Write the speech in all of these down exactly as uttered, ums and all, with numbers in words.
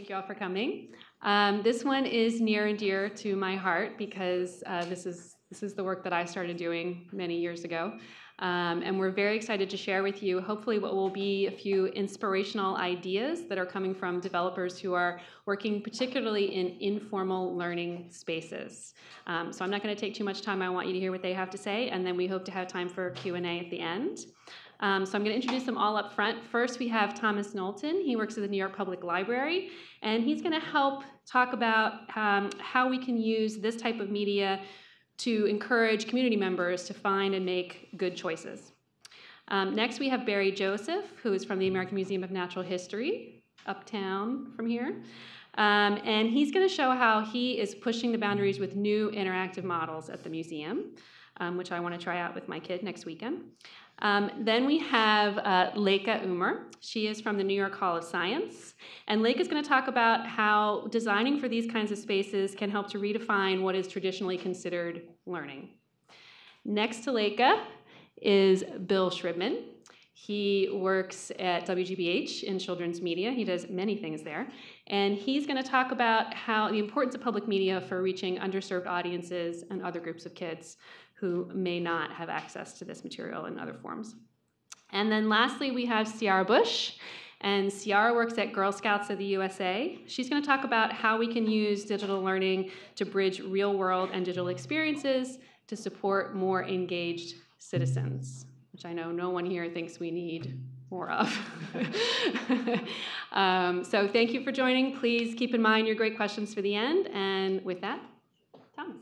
Thank you all for coming. Um, this one is near and dear to my heart because uh, this is this is the work that I started doing many years ago. Um, and we're very excited to share with you hopefully what will be a few inspirational ideas that are coming from developers who are working particularly in informal learning spaces. Um, so I'm not going to take too much time. I want you to hear what they have to say, and then we hope to have time for Q and A at the end. Um, so I'm going to introduce them all up front. First, we have Thomas Knowlton. He works at the New York Public Library, and he's going to help talk about um, how we can use this type of media to encourage community members to find and make good choices. Um, next, we have Barry Joseph, who is from the American Museum of Natural History, uptown from here. Um, and he's going to show how he is pushing the boundaries with new interactive models at the museum, um, which I want to try out with my kid next weekend. Um, then we have uh, Laycca Umer. She is from the New York Hall of Science. And Laycca is going to talk about how designing for these kinds of spaces can help to redefine what is traditionally considered learning. Next to Laycca is Bill Shribman. He works at W G B H in children's media. He does many things there. And he's going to talk about how the importance of public media for reaching underserved audiences and other groups of kids who may not have access to this material in other forms. And then lastly, we have Ciara Bush. And Ciara works at Girl Scouts of the U S A. She's going to talk about how we can use digital learning to bridge real world and digital experiences to support more engaged citizens, which I know no one here thinks we need more of. um, so thank you for joining. Please keep in mind your great questions for the end. And with that, Thomas.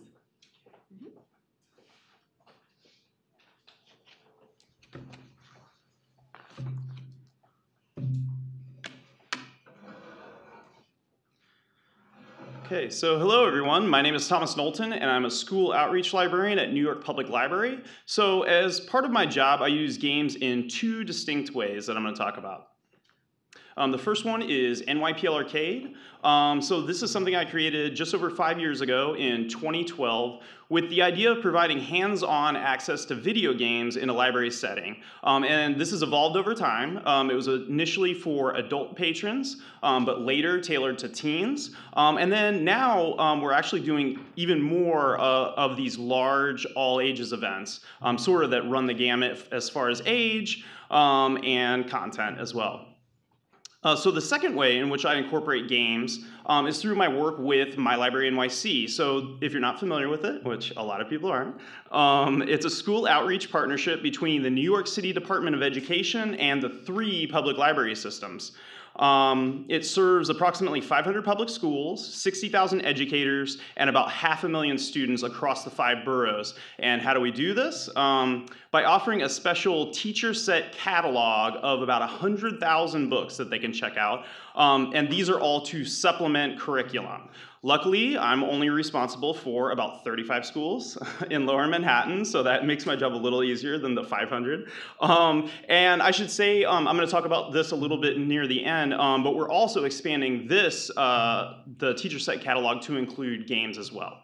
Okay, so hello everyone. My name is Thomas Knowlton, and I'm a school outreach librarian at New York Public Library. So as part of my job, I use games in two distinct ways that I'm going to talk about. Um, the first one is N Y P L Arcade. Um, so this is something I created just over five years ago in twenty twelve with the idea of providing hands-on access to video games in a library setting. Um, and this has evolved over time. Um, it was initially for adult patrons, um, but later tailored to teens. Um, and then now um, we're actually doing even more uh, of these large all-ages events, um, sort of that run the gamut as far as age um, and content as well. Uh, so the second way in which I incorporate games um, is through my work with My Library N Y C. So if you're not familiar with it, which a lot of people aren't, um, it's a school outreach partnership between the New York City Department of Education and the three public library systems. Um, it serves approximately five hundred public schools, sixty thousand educators, and about half a million students across the five boroughs. And how do we do this? Um, by offering a special teacher set catalog of about one hundred thousand books that they can check out. Um, and these are all to supplement curriculum. Luckily, I'm only responsible for about thirty-five schools in Lower Manhattan, so that makes my job a little easier than the five hundred. Um, and I should say, um, I'm going to talk about this a little bit near the end, um, but we're also expanding this, uh, the teacher set catalog, to include games as well.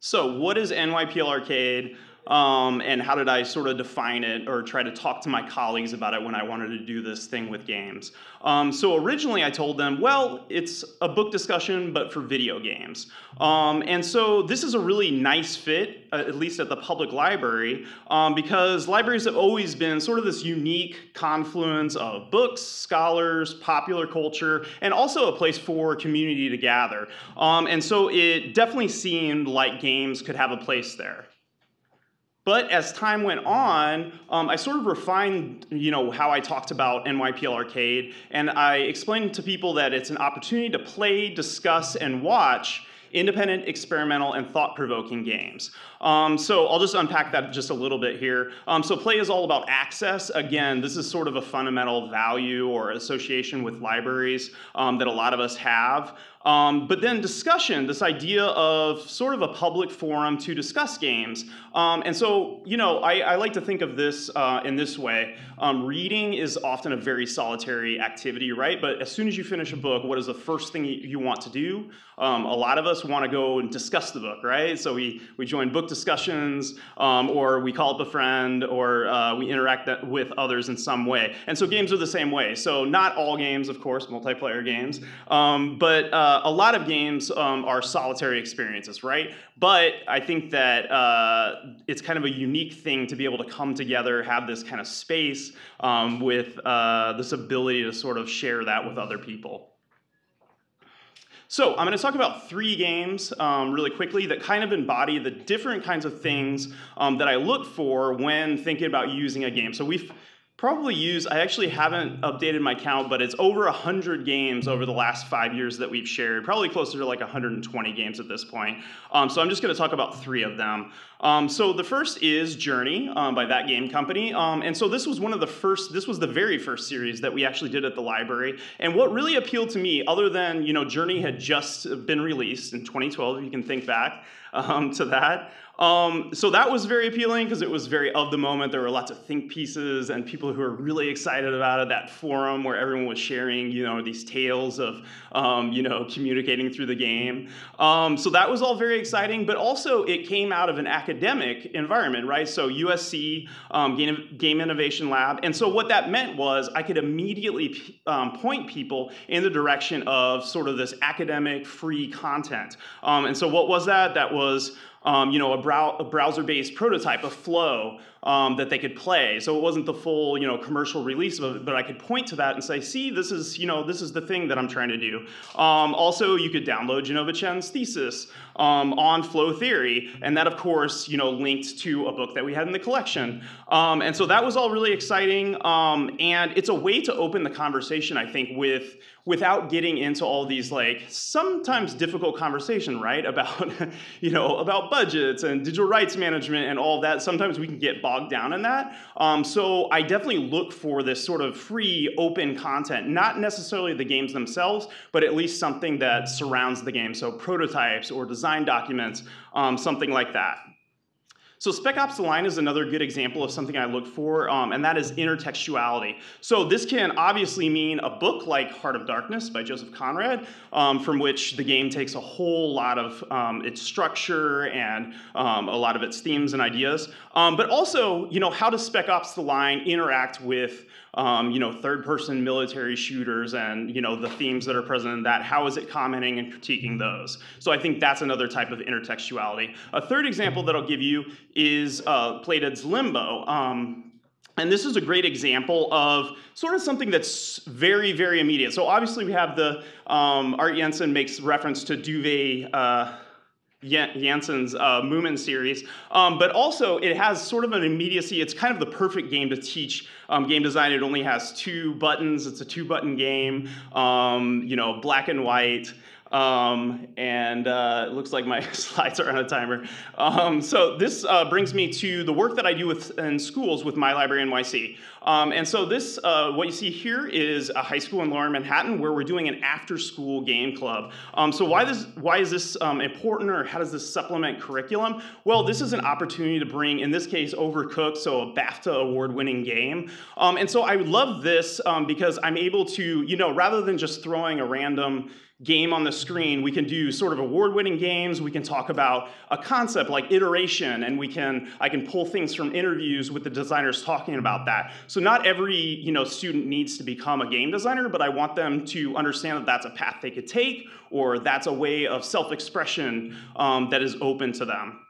So what is N Y P L Arcade? Um, and how did I sort of define it or try to talk to my colleagues about it when I wanted to do this thing with games? Um, so originally I told them, well, it's a book discussion, but for video games. Um, and so this is a really nice fit, at least at the public library, um, because libraries have always been sort of this unique confluence of books, scholars, popular culture, and also a place for community to gather. Um, and so it definitely seemed like games could have a place there. But as time went on, um, I sort of refined, you know, how I talked about N Y P L Arcade, and I explained to people that it's an opportunity to play, discuss, and watch independent, experimental, and thought-provoking games. Um, so I'll just unpack that just a little bit here. Um, so play is all about access. Again, this is sort of a fundamental value or association with libraries um, that a lot of us have. Um, but then discussion, this idea of sort of a public forum to discuss games. Um, and so, you know, I, I like to think of this uh, in this way. Um, reading is often a very solitary activity, right? But as soon as you finish a book, what is the first thing you want to do? Um, a lot of us want to go and discuss the book, right? So we, we join book discussions, um, or we call up a friend, or uh, we interact that with others in some way. And so games are the same way. So not all games, of course, multiplayer games, um, but uh, a lot of games um, are solitary experiences, right? But I think that uh, it's kind of a unique thing to be able to come together, have this kind of space um, with uh, this ability to sort of share that with other people. So I'm going to talk about three games um, really quickly that kind of embody the different kinds of things um, that I look for when thinking about using a game. So we've probably used, I actually haven't updated my count, but it's over one hundred games over the last five years that we've shared, probably closer to like one hundred twenty games at this point. Um, so I'm just going to talk about three of them. Um, so the first is Journey um, by That Game Company. Um, and so this was one of the first, this was the very first series that we actually did at the library. And what really appealed to me, other than, you know, Journey had just been released in twenty twelve, if you can think back um, to that. Um, so that was very appealing because it was very of the moment. There were lots of think pieces and people who were really excited about it, that forum where everyone was sharing, you know, these tales of, um, you know, communicating through the game. Um, so that was all very exciting, but also it came out of an academic environment, right? So U S C, um, Game, Game Innovation Lab. And so what that meant was I could immediately um, point people in the direction of sort of this academic free content. Um, and so what was that? That was Um, you know, a, brow a browser-based prototype, a flow um, that they could play. So it wasn't the full, you know, commercial release of it, but I could point to that and say, see, this is, you know, this is the thing that I'm trying to do. Um, also, you could download Genova Chen's thesis um, on flow theory, and that, of course, you know, linked to a book that we had in the collection. Um, and so that was all really exciting, um, and it's a way to open the conversation, I think, with without getting into all these, like, sometimes difficult conversation, right, about, you know, about budgets and digital rights management and all that. Sometimes we can get bogged down in that. Um, so I definitely look for this sort of free, open content, not necessarily the games themselves, but at least something that surrounds the game. So prototypes or design documents, um, something like that. So Spec Ops: The Line is another good example of something I look for, um, and that is intertextuality. So this can obviously mean a book like Heart of Darkness by Joseph Conrad, um, from which the game takes a whole lot of um, its structure and um, a lot of its themes and ideas. Um, but also, you know, how does Spec Ops: The Line interact with Um, you know, third-person military shooters and, you know, the themes that are present in that? How is it commenting and critiquing those? So I think that's another type of intertextuality. A third example that I'll give you is uh, Playdead's Limbo. Um, And this is a great example of sort of something that's very, very immediate. So obviously we have the, um, Art Jensen makes reference to Duve, uh, Jansen's uh, Moomin series, um, but also it has sort of an immediacy. It's kind of the perfect game to teach um, game design. It only has two buttons. It's a two-button game, um, you know, black and white. Um, and uh, it looks like my slides are on a timer. Um, so this uh, brings me to the work that I do with, in schools with My Library N Y C. Um, and so this, uh, what you see here is a high school in Lower Manhattan where we're doing an after-school game club. Um, so why, this, why is this um, important, or how does this supplement curriculum? Well, this is an opportunity to bring, in this case, Overcooked, so a BAFTA award-winning game. Um, and so I love this um, because I'm able to, you know, rather than just throwing a random game on the screen, we can do sort of award-winning games. We can talk about a concept like iteration, and we can I can pull things from interviews with the designers talking about that. So not every, you know, student needs to become a game designer, but I want them to understand that that's a path they could take, or that's a way of self-expression um, that is open to them.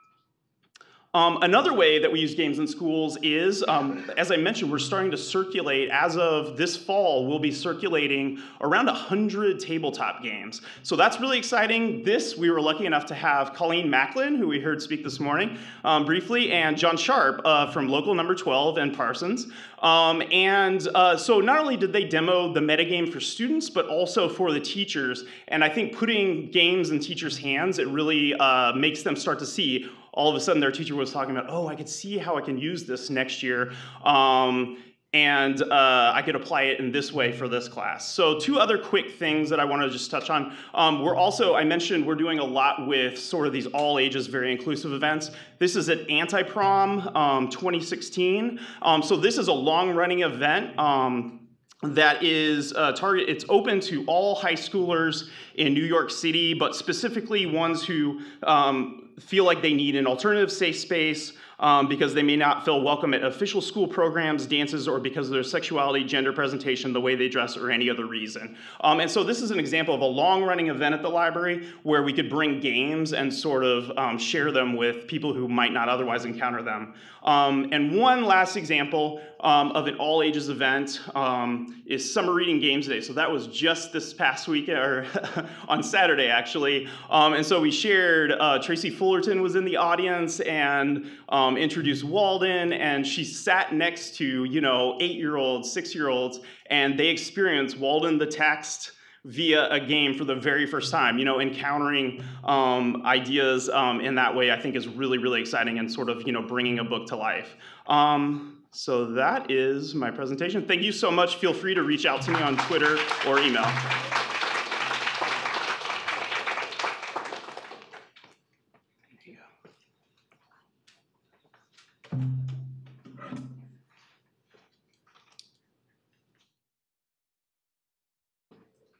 Um, another way that we use games in schools is, um, as I mentioned, we're starting to circulate, as of this fall, we'll be circulating around one hundred tabletop games. So that's really exciting. This, we were lucky enough to have Colleen Macklin, who we heard speak this morning um, briefly, and John Sharp uh, from Local Number twelve and Parsons. Um, and uh, so not only did they demo the metagame for students, but also for the teachers. And I think putting games in teachers' hands, it really uh, makes them start to see, all of a sudden their teacher was talking about, oh, I could see how I can use this next year. Um, and uh, I could apply it in this way for this class. So two other quick things that I want to just touch on. Um, we're also, I mentioned, we're doing a lot with sort of these all ages, very inclusive events. This is at Anti-Prom um, twenty sixteen. Um, so this is a long running event. Um, that is uh, target, it's open to all high schoolers in New York City, but specifically ones who um, feel like they need an alternative safe space um, because they may not feel welcome at official school programs, dances, or because of their sexuality, gender presentation, the way they dress, or any other reason. Um, and so this is an example of a long-running event at the library where we could bring games and sort of um, share them with people who might not otherwise encounter them. Um, and one last example um, of an all-ages event um, is Summer Reading Games Day. So that was just this past week, or on Saturday, actually. Um, and so we shared, uh, Tracy Fullerton was in the audience and um, introduced Walden, and she sat next to, you know, eight-year-olds, six-year-olds, and they experienced Walden the text via a game for the very first time. You know, encountering um, ideas um, in that way, I think, is really, really exciting and sort of, you know, bringing a book to life. Um, so that is my presentation. Thank you so much. Feel free to reach out to me on Twitter or email.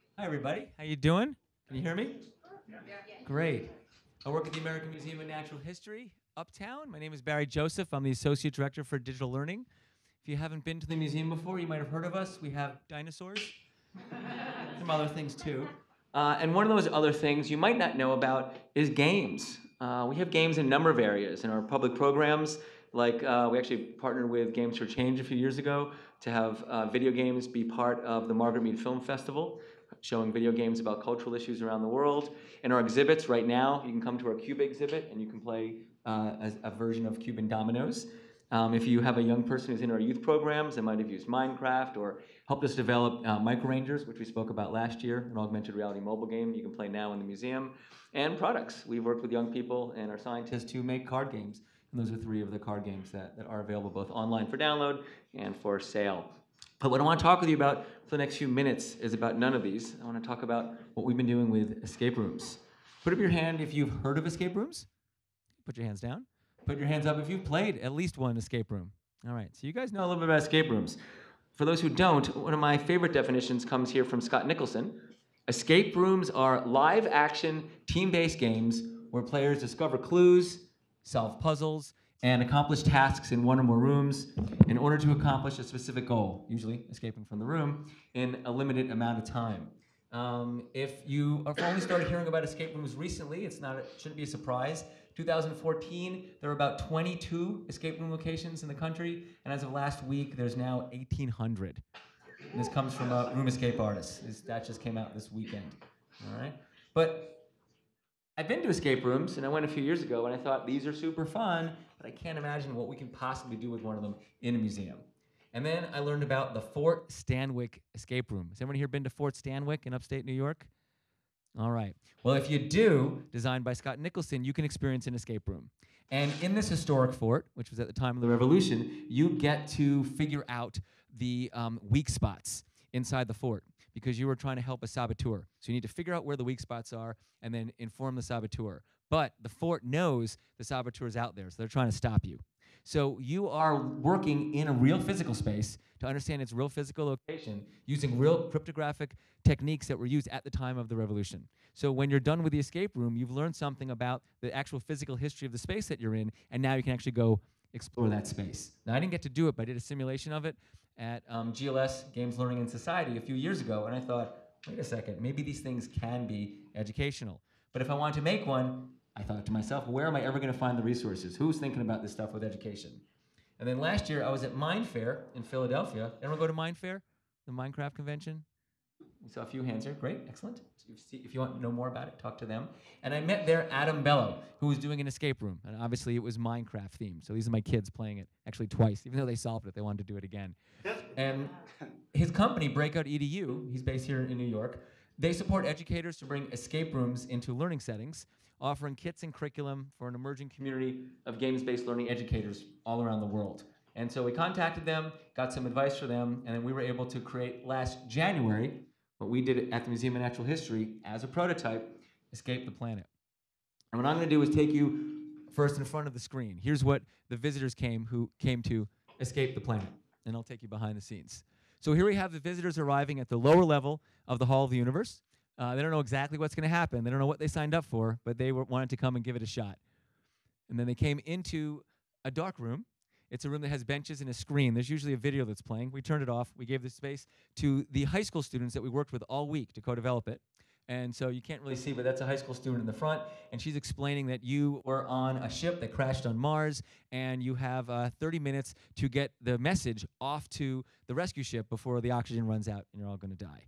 Hi, everybody. How you doing? Can you hear me? Yeah. Great. I work at the American Museum of Natural History, Uptown. My name is Barry Joseph. I'm the Associate Director for Digital Learning. If you haven't been to the museum before, you might have heard of us. We have dinosaurs, some other things too. Uh, and one of those other things you might not know about is games. Uh, we have games in a number of areas in our public programs. Like uh, we actually partnered with Games for Change a few years ago to have uh, video games be part of the Margaret Mead Film Festival, showing video games about cultural issues around the world. In our exhibits right now, you can come to our Cuba exhibit and you can play uh, a, a version of Cuban dominoes. Um, if you have a young person who's in our youth programs, they might have used Minecraft or helped us develop uh, Micro Rangers, which we spoke about last year, an augmented reality mobile game you can play now in the museum, and products. We've worked with young people and our scientists to make card games. And those are three of the card games that, that are available both online for download and for sale. But what I want to talk with you about for the next few minutes is about none of these. I want to talk about what we've been doing with escape rooms. Put up your hand if you've heard of escape rooms. Put your hands down. Put your hands up if you've played at least one escape room. All right, so you guys know a little bit about escape rooms. For those who don't, one of my favorite definitions comes here from Scott Nicholson. Escape rooms are live action, team-based games where players discover clues, solve puzzles, and accomplish tasks in one or more rooms in order to accomplish a specific goal, usually escaping from the room, in a limited amount of time. Um, if you have only started hearing about escape rooms recently, it's not, it shouldn't be a surprise. two thousand fourteen, there were about twenty-two escape room locations in the country, and as of last week, there's now eighteen hundred. And this comes from a room escape artist. This, that just came out this weekend, all right? But I've been to escape rooms, and I went a few years ago, and I thought, these are super fun, but I can't imagine what we can possibly do with one of them in a museum. And then I learned about the Fort Stanwix escape room. Has anyone here been to Fort Stanwix in upstate New York? All right. Well, if you do, designed by Scott Nicholson, you can experience an escape room. And in this historic fort, which was at the time of the Revolution, you get to figure out the um, weak spots inside the fort, because you were trying to help a saboteur. So you need to figure out where the weak spots are and then inform the saboteur. But the fort knows the saboteur's out there, so they're trying to stop you. So you are working in a real physical space to understand its real physical location using real cryptographic techniques that were used at the time of the Revolution. So when you're done with the escape room, you've learned something about the actual physical history of the space that you're in, and now you can actually go explore that space. Now, I didn't get to do it, but I did a simulation of it at um, G L S, Games, Learning, and Society, a few years ago, and I thought, wait a second, maybe these things can be educational. But if I wanted to make one, I thought to myself, where am I ever gonna find the resources? Who's thinking about this stuff with education? And then last year, I was at MineFaire in Philadelphia. Everyone go to MineFaire, the Minecraft convention? We saw a few hands here, great, excellent. So if you want to know more about it, talk to them. And I met there Adam Bello, who was doing an escape room, and obviously it was Minecraft themed, so these are my kids playing it, actually twice, even though they solved it, they wanted to do it again. And his company, Breakout E D U, he's based here in New York, they support educators to bring escape rooms into learning settings, offering kits and curriculum for an emerging community of games-based learning educators all around the world. And so we contacted them, got some advice for them, and then we were able to create last January what we did at the Museum of Natural History as a prototype, Escape the Planet. And what I'm going to do is take you first in front of the screen. Here's what the visitors came who came to Escape the Planet, and I'll take you behind the scenes. So here we have the visitors arriving at the lower level of the Hall of the Universe. Uh, they don't know exactly what's going to happen. They don't know what they signed up for, but they were, wanted to come and give it a shot. And then they came into a dark room. It's a room that has benches and a screen. There's usually a video that's playing. We turned it off. We gave this space to the high school students that we worked with all week to co-develop it. And so you can't really see, but that's a high school student in the front, and she's explaining that you were on a ship that crashed on Mars, and you have uh, thirty minutes to get the message off to the rescue ship before the oxygen runs out and you're all going to die.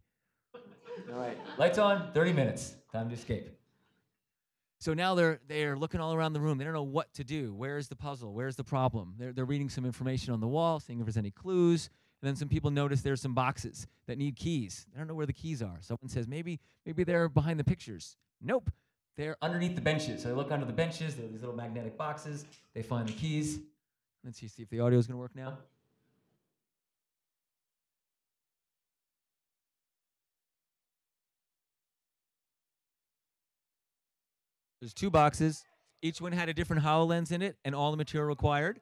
All right, lights on, thirty minutes, time to escape. So now they're, they're looking all around the room. They don't know what to do. Where's the puzzle? Where's the problem? They're, they're reading some information on the wall, seeing if there's any clues. And then some people notice there's some boxes that need keys. They don't know where the keys are. Someone says, maybe, maybe they're behind the pictures. Nope, they're underneath the benches. So they look under the benches, there are these little magnetic boxes. They find the keys. Let's see if the audio is gonna work now. There's two boxes. Each one had a different HoloLens in it and all the material required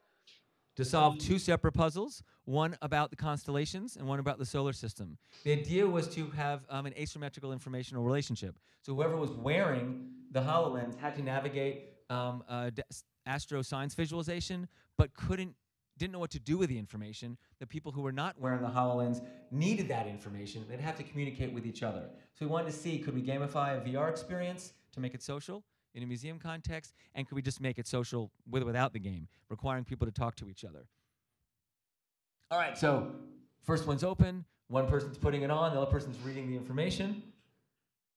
to solve two separate puzzles, one about the constellations and one about the solar system. The idea was to have um, an asymmetrical informational relationship. So whoever was wearing the HoloLens had to navigate um, uh, astro science visualization, but couldn't, didn't know what to do with the information. The people who were not wearing the HoloLens needed that information. They'd have to communicate with each other. So we wanted to see, could we gamify a V R experience to make it social in a museum context, and could we just make it social with or without the game, requiring people to talk to each other? All right, so first one's open, one person's putting it on, the other person's reading the information.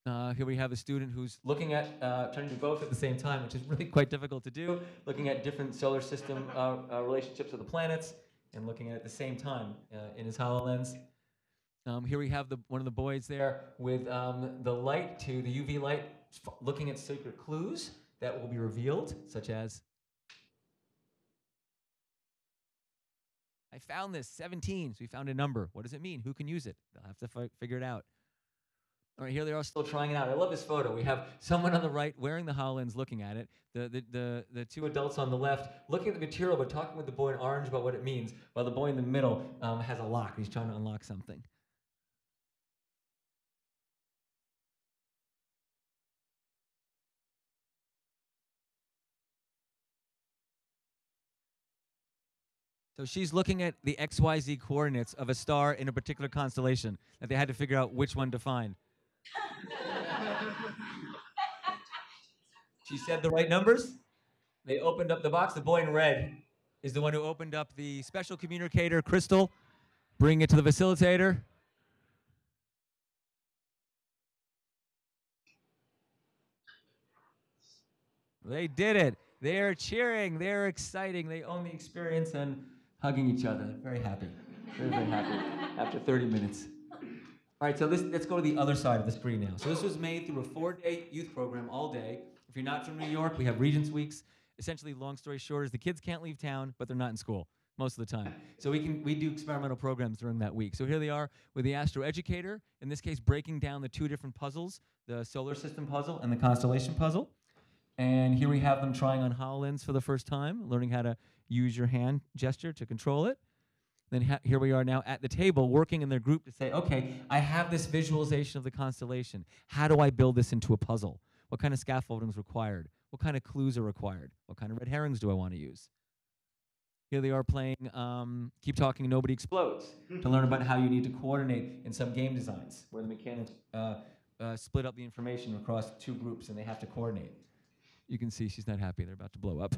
Uh, here we have a student who's looking at, uh, trying to do both at the same time, which is really quite difficult to do, looking at different solar system uh, uh, relationships with the planets, and looking at it at the same time uh, in his HoloLens. Um, here we have the, one of the boys there with um, the light to the U V light, looking at secret clues that will be revealed, such as, I found this, seventeen, so we found a number. What does it mean? Who can use it? They'll have to fi figure it out. All right, here they are still trying it out. I love this photo. We have someone on the right wearing the HoloLens looking at it, the, the, the, the two adults on the left looking at the material but talking with the boy in orange about what it means, while the boy in the middle um, has a lock. He's trying to unlock something. So she's looking at the X Y Z coordinates of a star in a particular constellation that they had to figure out which one to find. She said the right numbers. They opened up the box. The boy in red is the one who opened up the special communicator crystal, bring it to the facilitator. They did it. They're cheering. They're exciting. They own the experience and hugging each other. Very happy. Very, very happy after thirty minutes. All right, so this, let's go to the other side of the screen now. So this was made through a four-day youth program all day. If you're not from New York, we have Regents Weeks. Essentially, long story short, is the kids can't leave town, but they're not in school most of the time. So we, can, we do experimental programs during that week. So here they are with the Astro Educator, in this case, breaking down the two different puzzles, the solar system puzzle and the constellation puzzle. And here we have them trying on HoloLens for the first time, learning how to use your hand gesture to control it. Then here we are now at the table working in their group to say, okay, I have this visualization of the constellation. How do I build this into a puzzle? What kind of scaffolding is required? What kind of clues are required? What kind of red herrings do I want to use? Here they are playing um, Keep Talking, Nobody Explodes to learn about how you need to coordinate in some game designs where the mechanics uh, uh, split up the information across two groups and they have to coordinate. You can see she's not happy. They're about to blow up.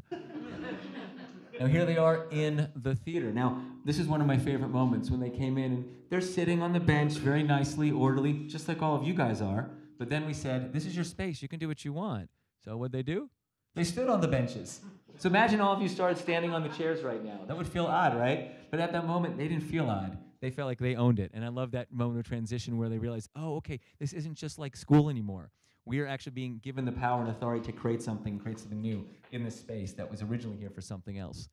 Now here they are in the theater. Now, this is one of my favorite moments when they came in and they're sitting on the bench very nicely, orderly, just like all of you guys are. But then we said, this is your space. You can do what you want. So what'd they do? They stood on the benches. So imagine all of you started standing on the chairs right now. That would feel odd, right? But at that moment, they didn't feel odd. They felt like they owned it. And I love that moment of transition where they realized, oh, okay, this isn't just like school anymore. We are actually being given the power and authority to create something, create something new in this space that was originally here for something else.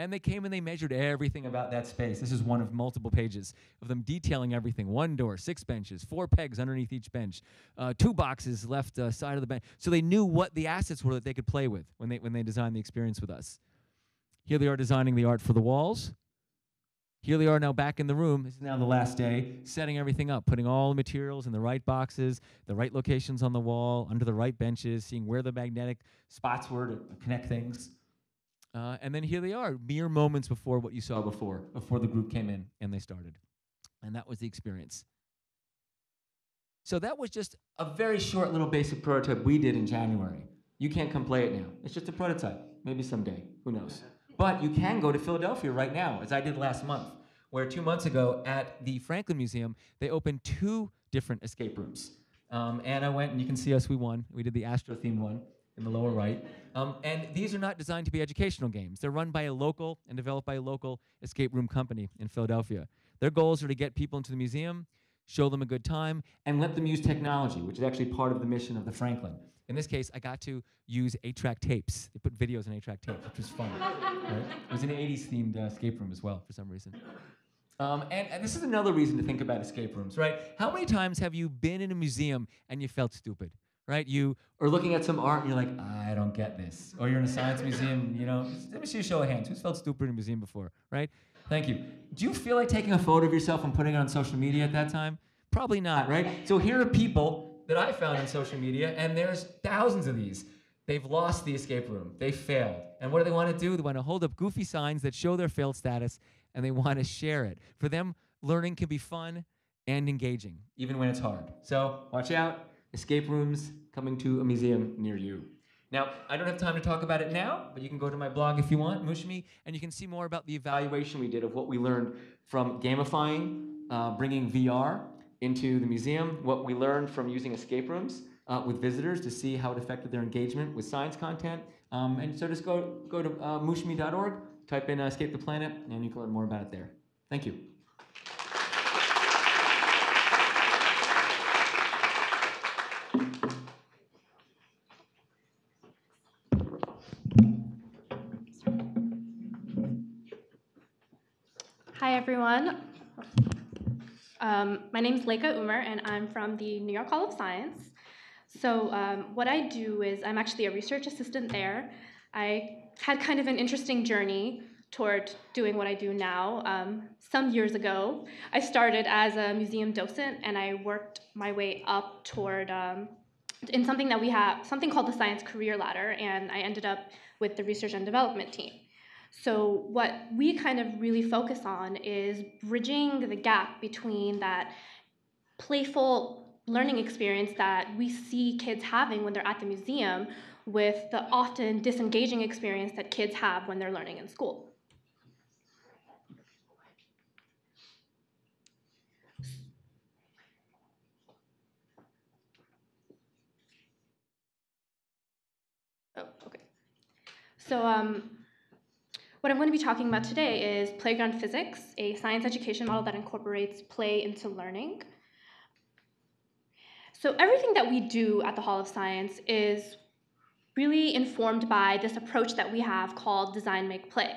And they came and they measured everything about that space. This is one of multiple pages of them detailing everything. One door, six benches, four pegs underneath each bench, uh, two boxes left uh, side of the bench. So they knew what the assets were that they could play with when they, when they designed the experience with us. Here they are designing the art for the walls. Here they are now back in the room. This is now the last day, setting everything up, putting all the materials in the right boxes, the right locations on the wall, under the right benches, seeing where the magnetic spots were to connect things. Uh, and then here they are, mere moments before what you saw before, before the group came in and they started. And that was the experience. So that was just a very short little basic prototype we did in January. You can't come play it now. It's just a prototype. Maybe someday. Who knows? But you can go to Philadelphia right now, as I did last month, where two months ago at the Franklin Museum, they opened two different escape rooms. Um, and I went, and you can see us, we won. We did the Astro-themed one in the lower right. Um, and these are not designed to be educational games. They're run by a local and developed by a local escape room company in Philadelphia. Their goals are to get people into the museum, show them a good time, and let them use technology, which is actually part of the mission of the Franklin. In this case, I got to use eight track tapes. They put videos in eight track tapes, which was fun. Right? It was an eighties-themed uh, escape room as well, for some reason. Um, and, and this is another reason to think about escape rooms, right? How many times have you been in a museum and you felt stupid? Right? You are looking at some art and you're like, I don't get this. Or you're in a science museum, you know. Let me see a show of hands. Who's felt stupid in a museum before, right? Thank you. Do you feel like taking a photo of yourself and putting it on social media at that time? Probably not, right? So here are people that I found on social media, and there's thousands of these. They've lost the escape room. They failed. And what do they want to do? They want to hold up goofy signs that show their failed status, and they want to share it. For them, learning can be fun and engaging, even when it's hard. So watch out. Escape rooms coming to a museum near you. Now, I don't have time to talk about it now, but you can go to my blog if you want, Mushmi, and you can see more about the evaluation we did of what we learned from gamifying, uh, bringing V R into the museum, what we learned from using escape rooms uh, with visitors to see how it affected their engagement with science content. Um, and so just go, go to uh, mushmi dot org, type in uh, Escape the Planet, and you can learn more about it there. Thank you. Hi, everyone. Um, my name is Laycca Umer, and I'm from the New York Hall of Science. So um, what I do is I'm actually a research assistant there. I had kind of an interesting journey toward doing what I do now. Um, some years ago, I started as a museum docent, and I worked my way up toward um, in something that we have, something called the Science Career Ladder, and I ended up with the Research and Development team. So what we kind of really focus on is bridging the gap between that playful learning experience that we see kids having when they're at the museum with the often disengaging experience that kids have when they're learning in school. Oh, okay. So, um, what I'm going to be talking about today is Playground Physics, a science education model that incorporates play into learning. So everything that we do at the Hall of Science is really informed by this approach that we have called Design Make Play.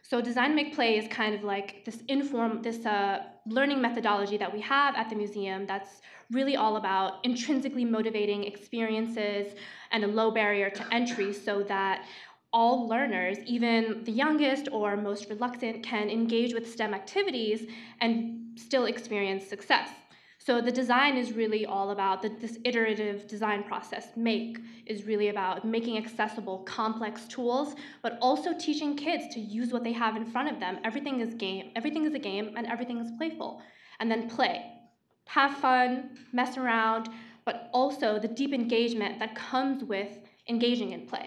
So Design Make Play is kind of like this inform, this uh, learning methodology that we have at the museum that's really all about intrinsically motivating experiences and a low barrier to entry so that all learners, even the youngest or most reluctant, can engage with STEM activities and still experience success. So the design is really all about the, this iterative design process. Make is really about making accessible complex tools, but also teaching kids to use what they have in front of them. Everything is game, everything is a game, and everything is playful. And then play. Have fun, mess around, but also the deep engagement that comes with engaging in play.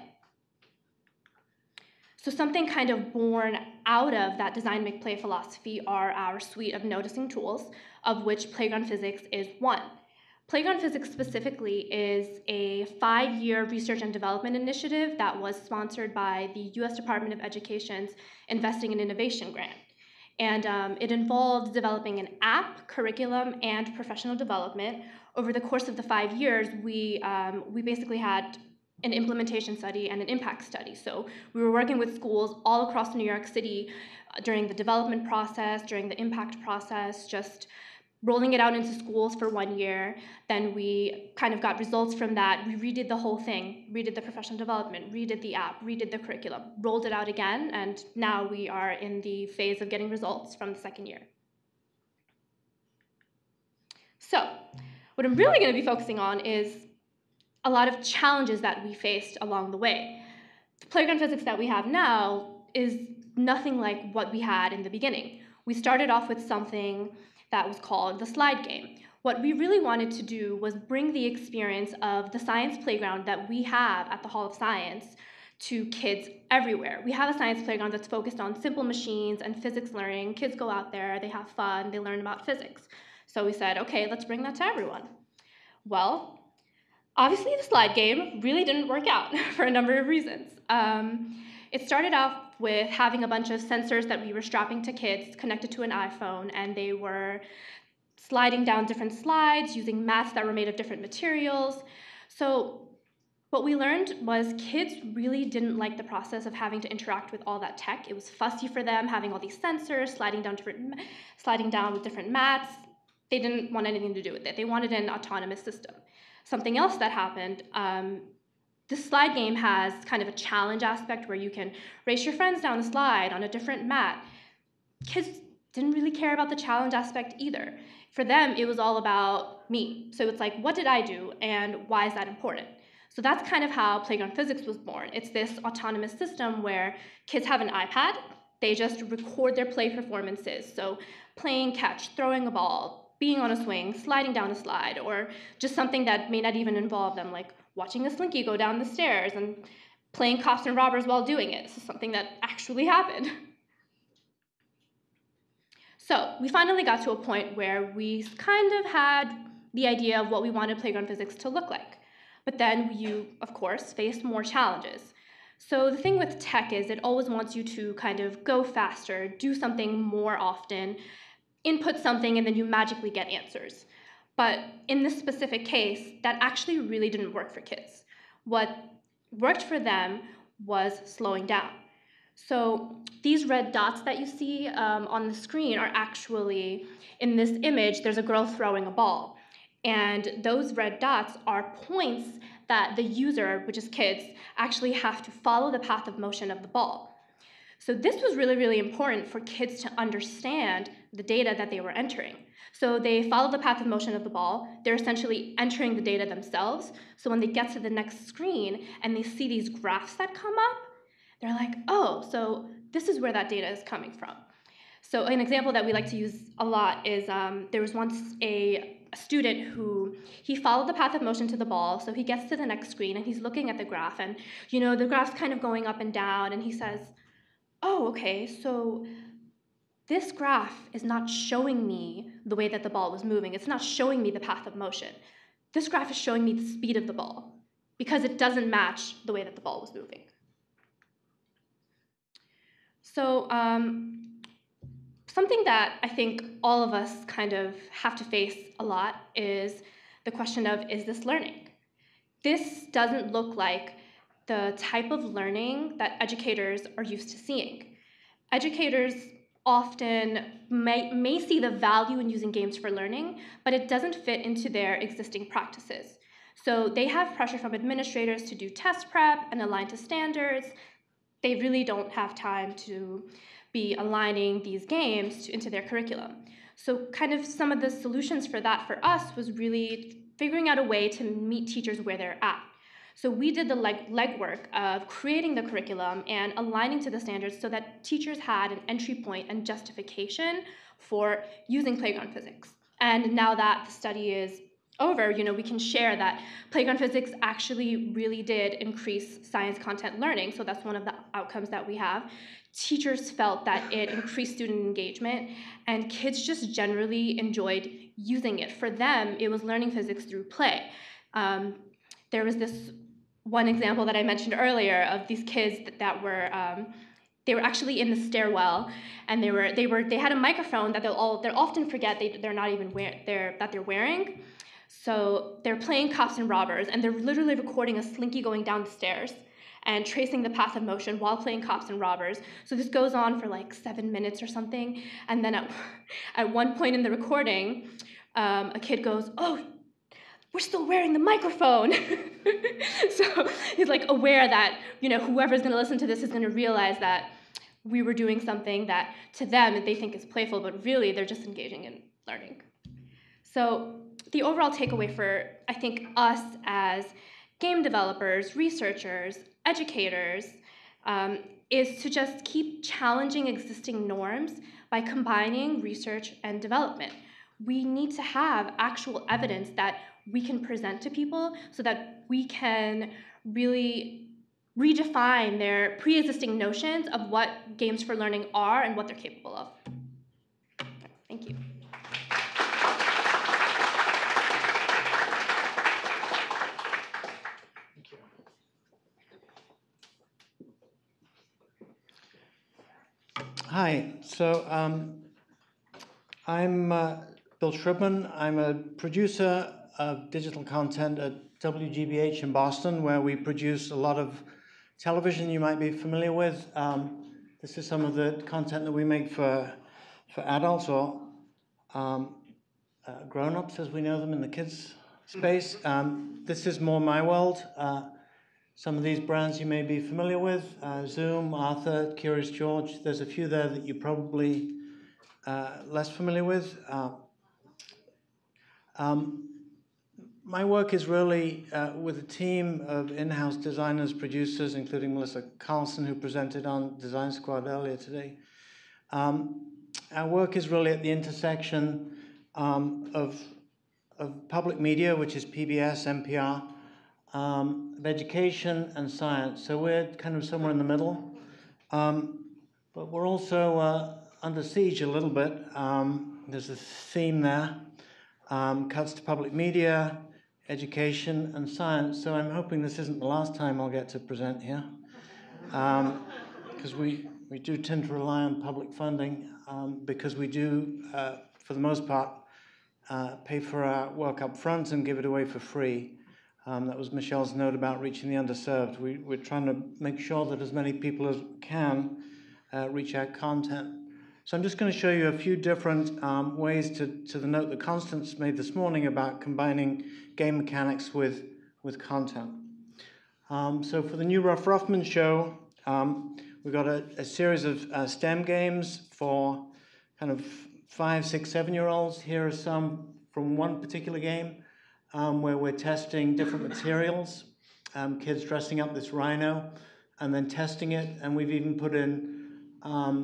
So something kind of born out of that Design Make Play philosophy are our suite of noticing tools, of which Playground Physics is one. Playground Physics specifically is a five year research and development initiative that was sponsored by the U S Department of Education's Investing in Innovation grant. And um, it involved developing an app, curriculum, and professional development. Over the course of the five years, we, um, we basically had an implementation study and an impact study. So we were working with schools all across New York City during the development process, during the impact process, just rolling it out into schools for one year. Then we kind of got results from that. We redid the whole thing, redid the professional development, redid the app, redid the curriculum, rolled it out again, and now we are in the phase of getting results from the second year. So what I'm really going to be focusing on is a lot of challenges that we faced along the way. The playground physics that we have now is nothing like what we had in the beginning. We started off with something that was called the slide game. What we really wanted to do was bring the experience of the science playground that we have at the Hall of Science to kids everywhere. We have a science playground that's focused on simple machines and physics learning. Kids go out there, they have fun, they learn about physics. So we said, okay, let's bring that to everyone. Well, obviously the slide game really didn't work out for a number of reasons. Um, it started off with having a bunch of sensors that we were strapping to kids connected to an iPhone, and they were sliding down different slides using mats that were made of different materials. So what we learned was kids really didn't like the process of having to interact with all that tech. It was fussy for them, having all these sensors, sliding down, different, sliding down with different mats. They didn't want anything to do with it. They wanted an autonomous system. Something else that happened, um, the slide game has kind of a challenge aspect where you can race your friends down a slide on a different mat. Kids didn't really care about the challenge aspect either. For them, it was all about me. So it's like, what did I do and why is that important? So that's kind of how Playground Physics was born. It's this autonomous system where kids have an iPad, they just record their play performances. So playing catch, throwing a ball, being on a swing, sliding down a slide, or just something that may not even involve them, like watching a slinky go down the stairs and playing cops and robbers while doing it. This is something that actually happened. So we finally got to a point where we kind of had the idea of what we wanted playground physics to look like. But then you, of course, faced more challenges. So the thing with tech is it always wants you to kind of go faster, do something more often, input something, and then you magically get answers. But in this specific case, that actually really didn't work for kids. What worked for them was slowing down. So these red dots that you see um, on the screen are actually, in this image, there's a girl throwing a ball. And those red dots are points that the user, which is kids, actually have to follow the path of motion of the ball. So this was really, really important for kids to understand the data that they were entering. So they follow the path of motion of the ball. They're essentially entering the data themselves. So when they get to the next screen and they see these graphs that come up, they're like, oh, so this is where that data is coming from. So an example that we like to use a lot is um, there was once a student who, he followed the path of motion to the ball, so he gets to the next screen and he's looking at the graph, and you know the graph's kind of going up and down, and he says, oh, okay, so this graph is not showing me the way that the ball was moving. It's not showing me the path of motion. This graph is showing me the speed of the ball because it doesn't match the way that the ball was moving. So um, something that I think all of us kind of have to face a lot is the question of, is this learning? This doesn't look like the type of learning that educators are used to seeing. Educators often may, may see the value in using games for learning, but it doesn't fit into their existing practices. So they have pressure from administrators to do test prep and align to standards. They really don't have time to be aligning these games to, into their curriculum. So kind of some of the solutions for that for us was really figuring out a way to meet teachers where they're at. So we did the leg legwork of creating the curriculum and aligning to the standards so that teachers had an entry point and justification for using playground physics. And now that the study is over, you know, we can share that playground physics actually really did increase science content learning. So that's one of the outcomes that we have. Teachers felt that it increased student engagement, and kids just generally enjoyed using it. For them, it was learning physics through play. Um, there was this one example that I mentioned earlier of these kids that, that were, um, they were actually in the stairwell, and they were, they were, they had a microphone that they'll all, they'll often forget they, they're not even wear, they're, that they're wearing. So they're playing cops and robbers, and they're literally recording a slinky going down the stairs and tracing the path of motion while playing cops and robbers. So this goes on for like seven minutes or something. And then at, at one point in the recording, um, a kid goes, "Oh, we're still wearing the microphone." So he's like aware that, you know, whoever's gonna listen to this is gonna realize that we were doing something that to them they think is playful, but really they're just engaging in learning. So the overall takeaway for, I think, us as game developers, researchers, educators, um, is to just keep challenging existing norms by combining research and development. We need to have actual evidence that we can present to people so that we can really redefine their pre-existing notions of what games for learning are and what they're capable of. Thank you. Hi, so um, I'm uh, Bill Shribman. I'm a producer of digital content at W G B H in Boston, where we produce a lot of television you might be familiar with. Um, this is some of the content that we make for, for adults or um, uh, grown-ups as we know them in the kids space. Um, this is more my world. Uh, Some of these brands you may be familiar with, uh, Zoom, Arthur, Curious George. There's a few there that you're probably uh, less familiar with. Uh, um, my work is really uh, with a team of in-house designers, producers, including Melissa Carlson, who presented on Design Squad earlier today. Um, our work is really at the intersection um, of, of public media, which is P B S, N P R, Um, of education and science. So we're kind of somewhere in the middle. Um, but we're also uh, under siege a little bit. Um, there's a theme there. Um, cuts to public media, education, and science. So I'm hoping this isn't the last time I'll get to present here, because um, we, we do tend to rely on public funding, um, because we do, uh, for the most part, uh, pay for our work up front and give it away for free. Um, that was Michelle's note about reaching the underserved. We, we're trying to make sure that as many people as can uh, reach our content. So I'm just going to show you a few different um, ways to, to the note that Constance made this morning about combining game mechanics with, with content. Um, so for the new Ruff Ruffman show, um, we've got a, a series of uh, STEM games for kind of five, six, seven-year-olds. Here are some from one particular game. Um, where we're testing different materials, um, kids dressing up this rhino and then testing it. And we've even put in um,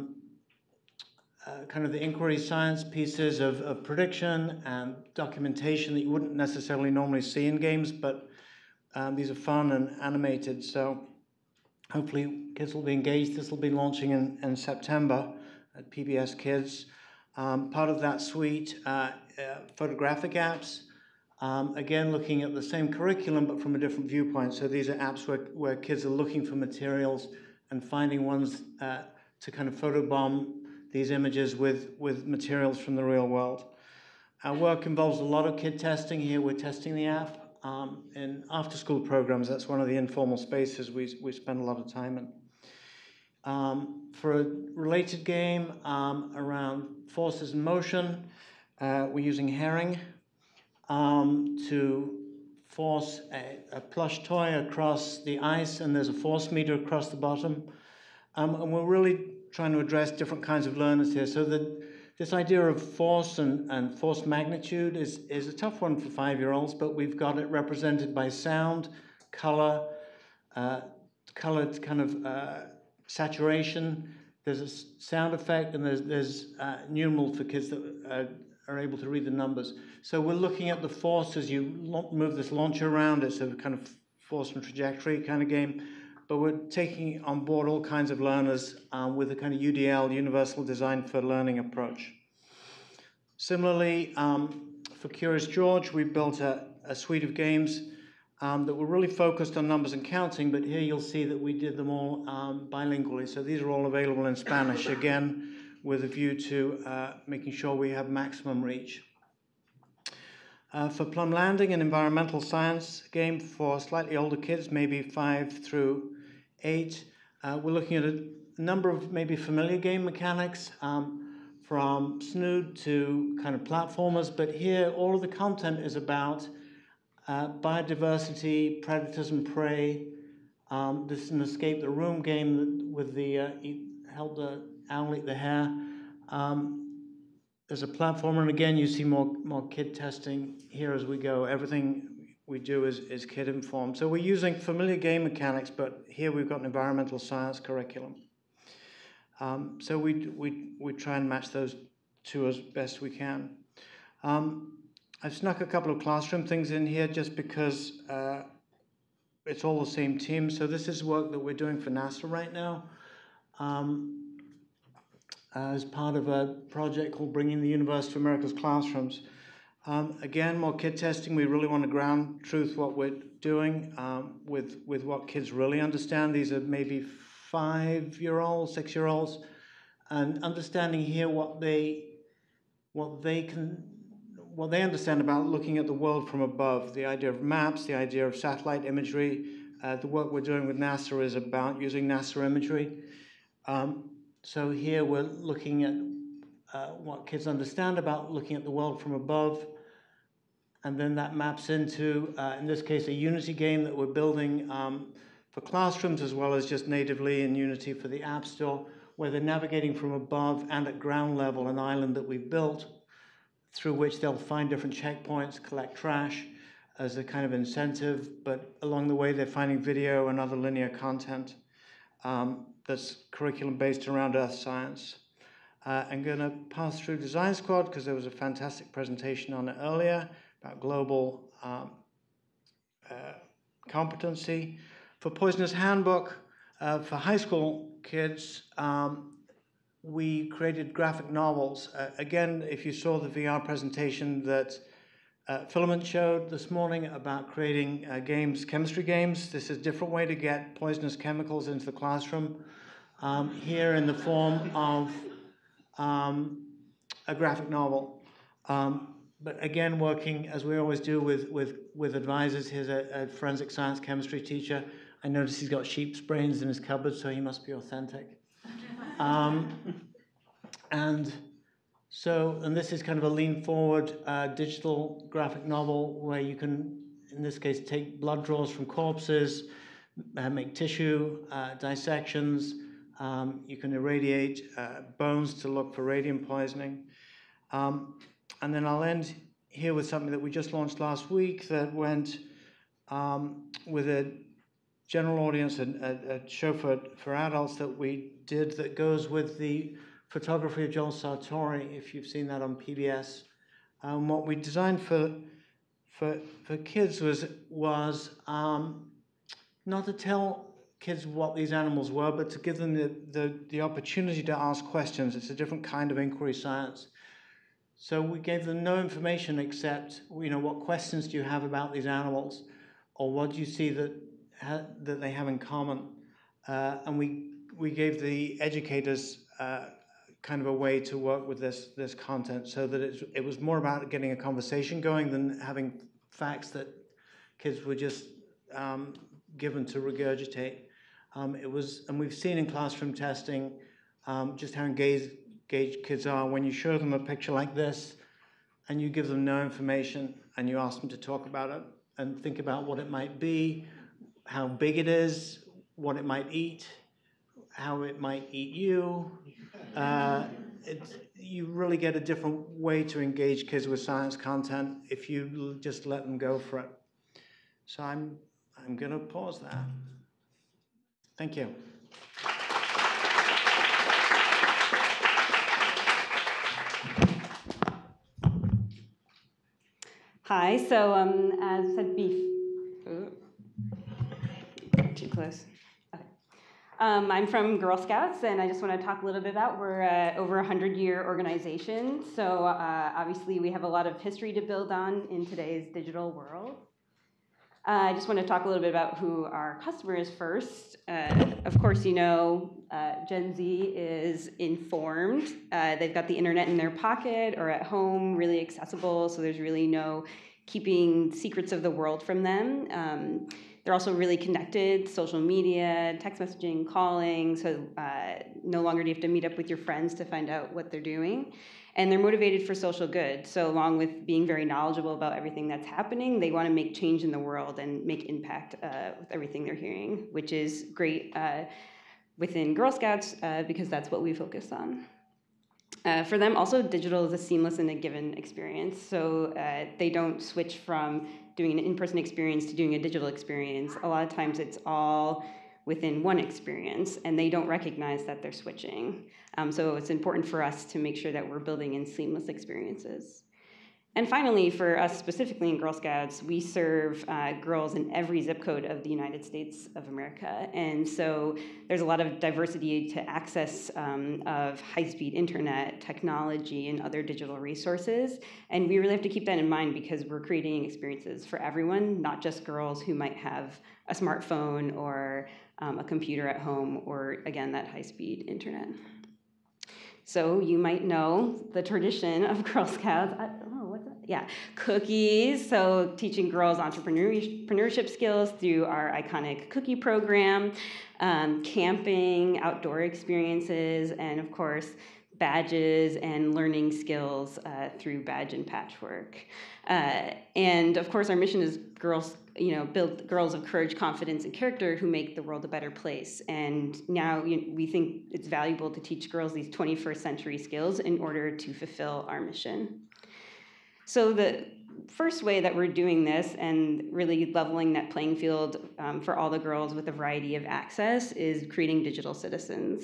uh, kind of the inquiry science pieces of, of prediction and documentation that you wouldn't necessarily normally see in games, but um, these are fun and animated. So hopefully kids will be engaged. This will be launching in, in September at P B S Kids. Um, part of that suite, uh, uh, photographic apps. Um, again, looking at the same curriculum, but from a different viewpoint. So these are apps where, where kids are looking for materials and finding ones uh, to kind of photobomb these images with, with materials from the real world. Our work involves a lot of kid testing. Here we're testing the app um, in after-school programs. That's one of the informal spaces we, we spend a lot of time in. Um, for a related game um, around forces in motion, uh, we're using herring. Um, to force a, a plush toy across the ice, and there's a force meter across the bottom. Um, and we're really trying to address different kinds of learners here. So that this idea of force and, and force magnitude is, is a tough one for five-year-olds, but we've got it represented by sound, color, uh, colored kind of uh, saturation. There's a sound effect, and there's, there's uh, numeral for kids that uh, are able to read the numbers. So we're looking at the force as you move this launcher around. It's a kind of force and trajectory kind of game, but we're taking on board all kinds of learners um, with a kind of U D L, Universal Design for Learning approach. Similarly, um, for Curious George, we built a, a suite of games um, that were really focused on numbers and counting, but here you'll see that we did them all um, bilingually. So these are all available in Spanish, again, with a view to uh, making sure we have maximum reach. Uh, for Plum Landing, an environmental science game for slightly older kids, maybe five through eight. Uh, we're looking at a number of maybe familiar game mechanics, um, from Snood to kind of platformers, but here all of the content is about uh, biodiversity, predators and prey. Um, this is an Escape the Room game with the uh, eat, help the owl eat the hare. Um, There's a platformer, and again, you see more, more kid testing here as we go. Everything we do is, is kid-informed. So we're using familiar game mechanics, but here we've got an environmental science curriculum. Um, so we, we, we try and match those two as best we can. Um, I've snuck a couple of classroom things in here just because uh, it's all the same team. So this is work that we're doing for NASA right now. Um, as part of a project called Bringing the Universe to America's Classrooms. Um, again, more kid testing. We really want to ground truth what we're doing um, with, with what kids really understand. These are maybe five-year-olds, six-year-olds, and understanding here what they, what they can, what they understand about looking at the world from above, the idea of maps, the idea of satellite imagery. Uh, the work we're doing with NASA is about using NASA imagery. Um, So here we're looking at uh, what kids understand about looking at the world from above, and then that maps into, uh, in this case, a Unity game that we're building um, for classrooms, as well as just natively in Unity for the App Store, where they're navigating from above and at ground level an island that we've built, through which they'll find different checkpoints, collect trash as a kind of incentive, but along the way they're finding video and other linear content. Um, that's curriculum based around earth science. Uh, I'm going to pass through Design Squad because there was a fantastic presentation on it earlier about global um, uh, competency. For Poisonous Handbook, uh, for high school kids, um, we created graphic novels. Uh, again, if you saw the V R presentation that uh, Filament showed this morning about creating uh, games, chemistry games, this is a different way to get poisonous chemicals into the classroom. Um, here in the form of um, a graphic novel. Um, but again, working, as we always do, with, with, with advisors. Here's a, a forensic science chemistry teacher. I notice he's got sheep's brains in his cupboard, so he must be authentic. Um, and so, and this is kind of a lean forward uh, digital graphic novel where you can, in this case, take blood draws from corpses, uh, make tissue uh, dissections. Um, you can irradiate uh, bones to look for radium poisoning. Um, and then I'll end here with something that we just launched last week that went um, with a general audience, and a, a show for, for adults that we did that goes with the photography of Joel Sartori, if you've seen that on P B S. Um, what we designed for, for, for kids was, was um, not to tell kids what these animals were, but to give them the, the, the opportunity to ask questions. It's a different kind of inquiry science. So we gave them no information except, you know, what questions do you have about these animals, or what do you see that, ha that they have in common? Uh, and we, we gave the educators uh, kind of a way to work with this, this content, so that it's, it was more about getting a conversation going than having facts that kids were just um, given to regurgitate. Um, it was, and we've seen in classroom testing um, just how engaged, engaged kids are when you show them a picture like this and you give them no information and you ask them to talk about it and think about what it might be, how big it is, what it might eat, how it might eat you. Uh, it's, you really get a different way to engage kids with science content if you just let them go for it. So I'm, I'm going to pause there. Thank you. Hi, so um, as said beef. Ooh. Too close. Okay. Um, I'm from Girl Scouts, and I just want to talk a little bit about we're uh, over a hundred-year organization, so uh, obviously we have a lot of history to build on in today's digital world. Uh, I just want to talk a little bit about who our customer is first. Uh, of course, you know, uh, Gen Z is informed. Uh, they've got the internet in their pocket or at home, really accessible, so there's really no keeping secrets of the world from them. Um, they're also really connected, social media, text messaging, calling, so uh, no longer do you have to meet up with your friends to find out what they're doing. And they're motivated for social good, so along with being very knowledgeable about everything that's happening, they want to make change in the world and make impact uh, with everything they're hearing, which is great uh, within Girl Scouts uh, because that's what we focus on. Uh, for them, also, digital is a seamless and a given experience, so uh, they don't switch from doing an in-person experience to doing a digital experience. A lot of times it's all within one experience, and they don't recognize that they're switching. Um, so it's important for us to make sure that we're building in seamless experiences. And finally, for us specifically in Girl Scouts, we serve uh, girls in every zip code of the United States of America. And so there's a lot of diversity to access um, of high-speed internet, technology, and other digital resources. And we really have to keep that in mind because we're creating experiences for everyone, not just girls who might have a smartphone or um, a computer at home or, again, that high-speed internet. So you might know the tradition of Girl Scouts. I, Yeah, cookies, so teaching girls entrepreneurship skills through our iconic cookie program, um, camping, outdoor experiences, and of course, badges and learning skills uh, through badge and patchwork. Uh, and of course, our mission is girls, you know, build girls of courage, confidence, and character who make the world a better place. And now you know, we think it's valuable to teach girls these twenty-first century skills in order to fulfill our mission. So the first way that we're doing this and really leveling that playing field um, for all the girls with a variety of access is creating digital citizens.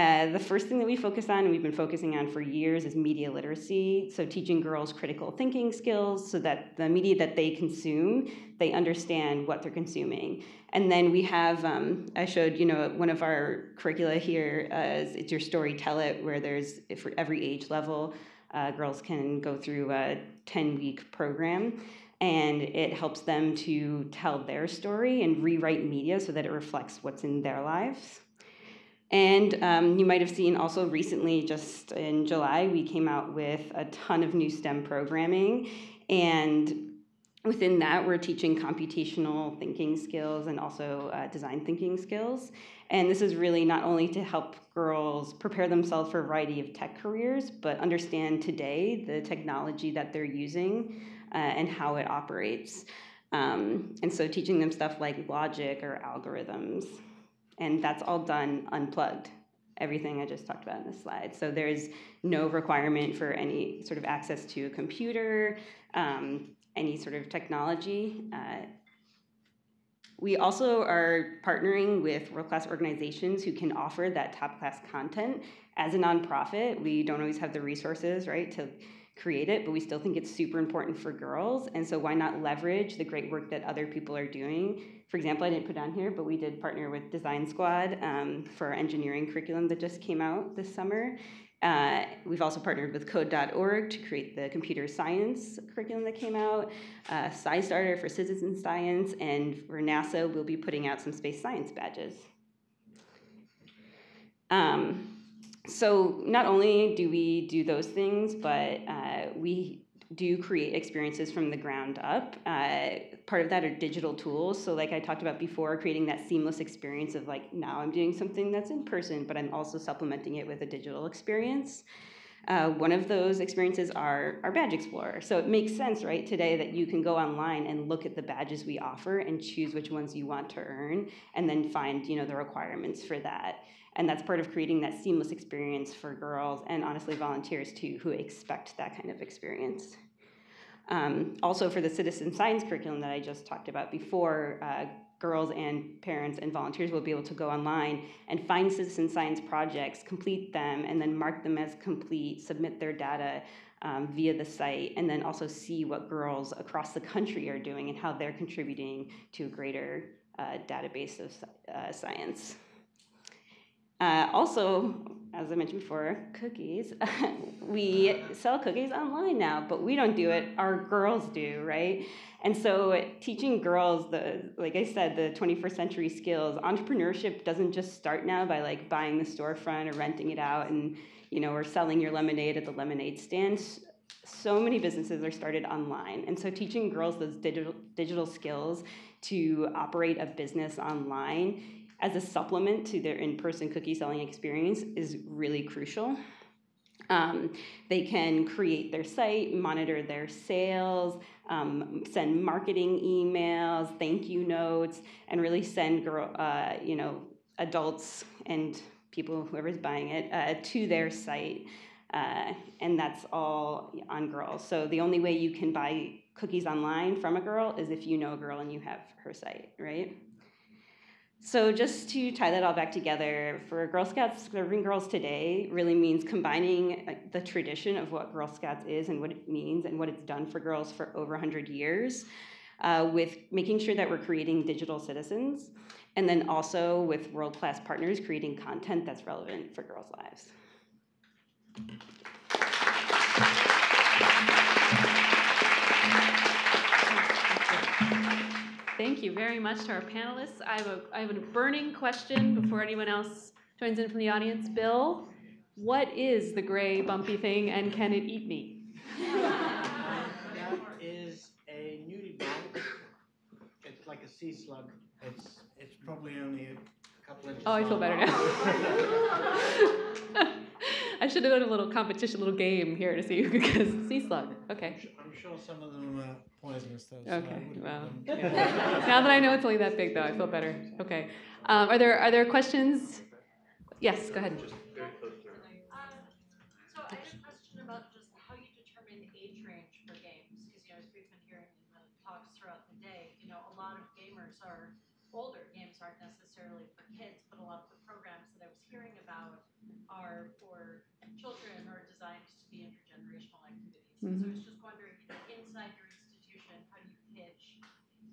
Uh, the first thing that we focus on, and we've been focusing on for years, is media literacy. So teaching girls critical thinking skills so that the media that they consume, they understand what they're consuming. And then we have, um, I showed, you know, one of our curricula here, uh, is it's your story, tell it, where there's, for every age level, Uh, girls can go through a ten-week program, and it helps them to tell their story and rewrite media so that it reflects what's in their lives. And um, you might have seen also recently, just in July, we came out with a ton of new STEM programming, and within that, we're teaching computational thinking skills and also uh, design thinking skills. And this is really not only to help girls prepare themselves for a variety of tech careers, but understand today the technology that they're using uh, and how it operates. Um, and so teaching them stuff like logic or algorithms. And that's all done unplugged, everything I just talked about in this slide. So there's no requirement for any sort of access to a computer, um, any sort of technology. Uh, we also are partnering with world-class organizations who can offer that top-class content. As a nonprofit, we don't always have the resources, right, to create it, but we still think it's super important for girls, and so why not leverage the great work that other people are doing? For example, I didn't put down here, but we did partner with Design Squad um, for our engineering curriculum that just came out this summer. Uh, we've also partnered with code dot org to create the computer science curriculum that came out, uh, SciStarter for citizen science, and for NASA, we'll be putting out some space science badges. Um, so not only do we do those things, but uh, we do create experiences from the ground up. Uh, part of that are digital tools. So like I talked about before, creating that seamless experience of like, now I'm doing something that's in person, but I'm also supplementing it with a digital experience. Uh, one of those experiences are our Badge Explorer. So it makes sense, right, today that you can go online and look at the badges we offer and choose which ones you want to earn, and then find, you know, the requirements for that. And that's part of creating that seamless experience for girls and honestly volunteers too, who expect that kind of experience. Um, also for the citizen science curriculum that I just talked about before, uh, girls and parents and volunteers will be able to go online and find citizen science projects, complete them, and then mark them as complete, submit their data um, via the site, and then also see what girls across the country are doing and how they're contributing to a greater uh, database of uh, science. Uh, also, as I mentioned before, cookies. We sell cookies online now, but we don't do it. Our girls do, right? And so teaching girls, the like I said, the twenty-first century skills, entrepreneurship doesn't just start now by like buying the storefront or renting it out and, you know, or selling your lemonade at the lemonade stand. so many businesses are started online. And so teaching girls those digital, digital skills to operate a business online as a supplement to their in-person cookie selling experience is really crucial. Um, they can create their site, monitor their sales, um, send marketing emails, thank you notes, and really send girl, uh, you know, adults and people, whoever's buying it, uh, to their site. Uh, and that's all on girls. So the only way you can buy cookies online from a girl is if you know a girl and you have her site, right? So just to tie that all back together, for Girl Scouts, serving girls today really means combining the tradition of what Girl Scouts is and what it means and what it's done for girls for over one hundred years uh, with making sure that we're creating digital citizens, and then also with world-class partners creating content that's relevant for girls' lives. Thank you very much to our panelists. I have, a, I have a burning question before anyone else joins in from the audience. Bill, what is the gray bumpy thing, and can it eat me? That is a nudibranch. It's like a sea slug. It's, it's probably only a couple inches. Oh, I feel better now. I should have done a little competition, a little game here to see who because sea slug. Okay. I'm sure some of them are poisonous, though. Okay. So well, yeah. Now that I know it's only that big, though, I feel better. Okay. Um, are there are there questions? Yes. Go ahead. Just very close to her. Um, so I had a question about just how you determine the age range for games, because you know, as we've been hearing in the talks throughout the day, you know, a lot of gamers are older. Games aren't necessarily for kids, but a lot of the programs that I was hearing about are for children or designed to be intergenerational activities. Mm-hmm. So I was just wondering, you know, inside your institution, how do you pitch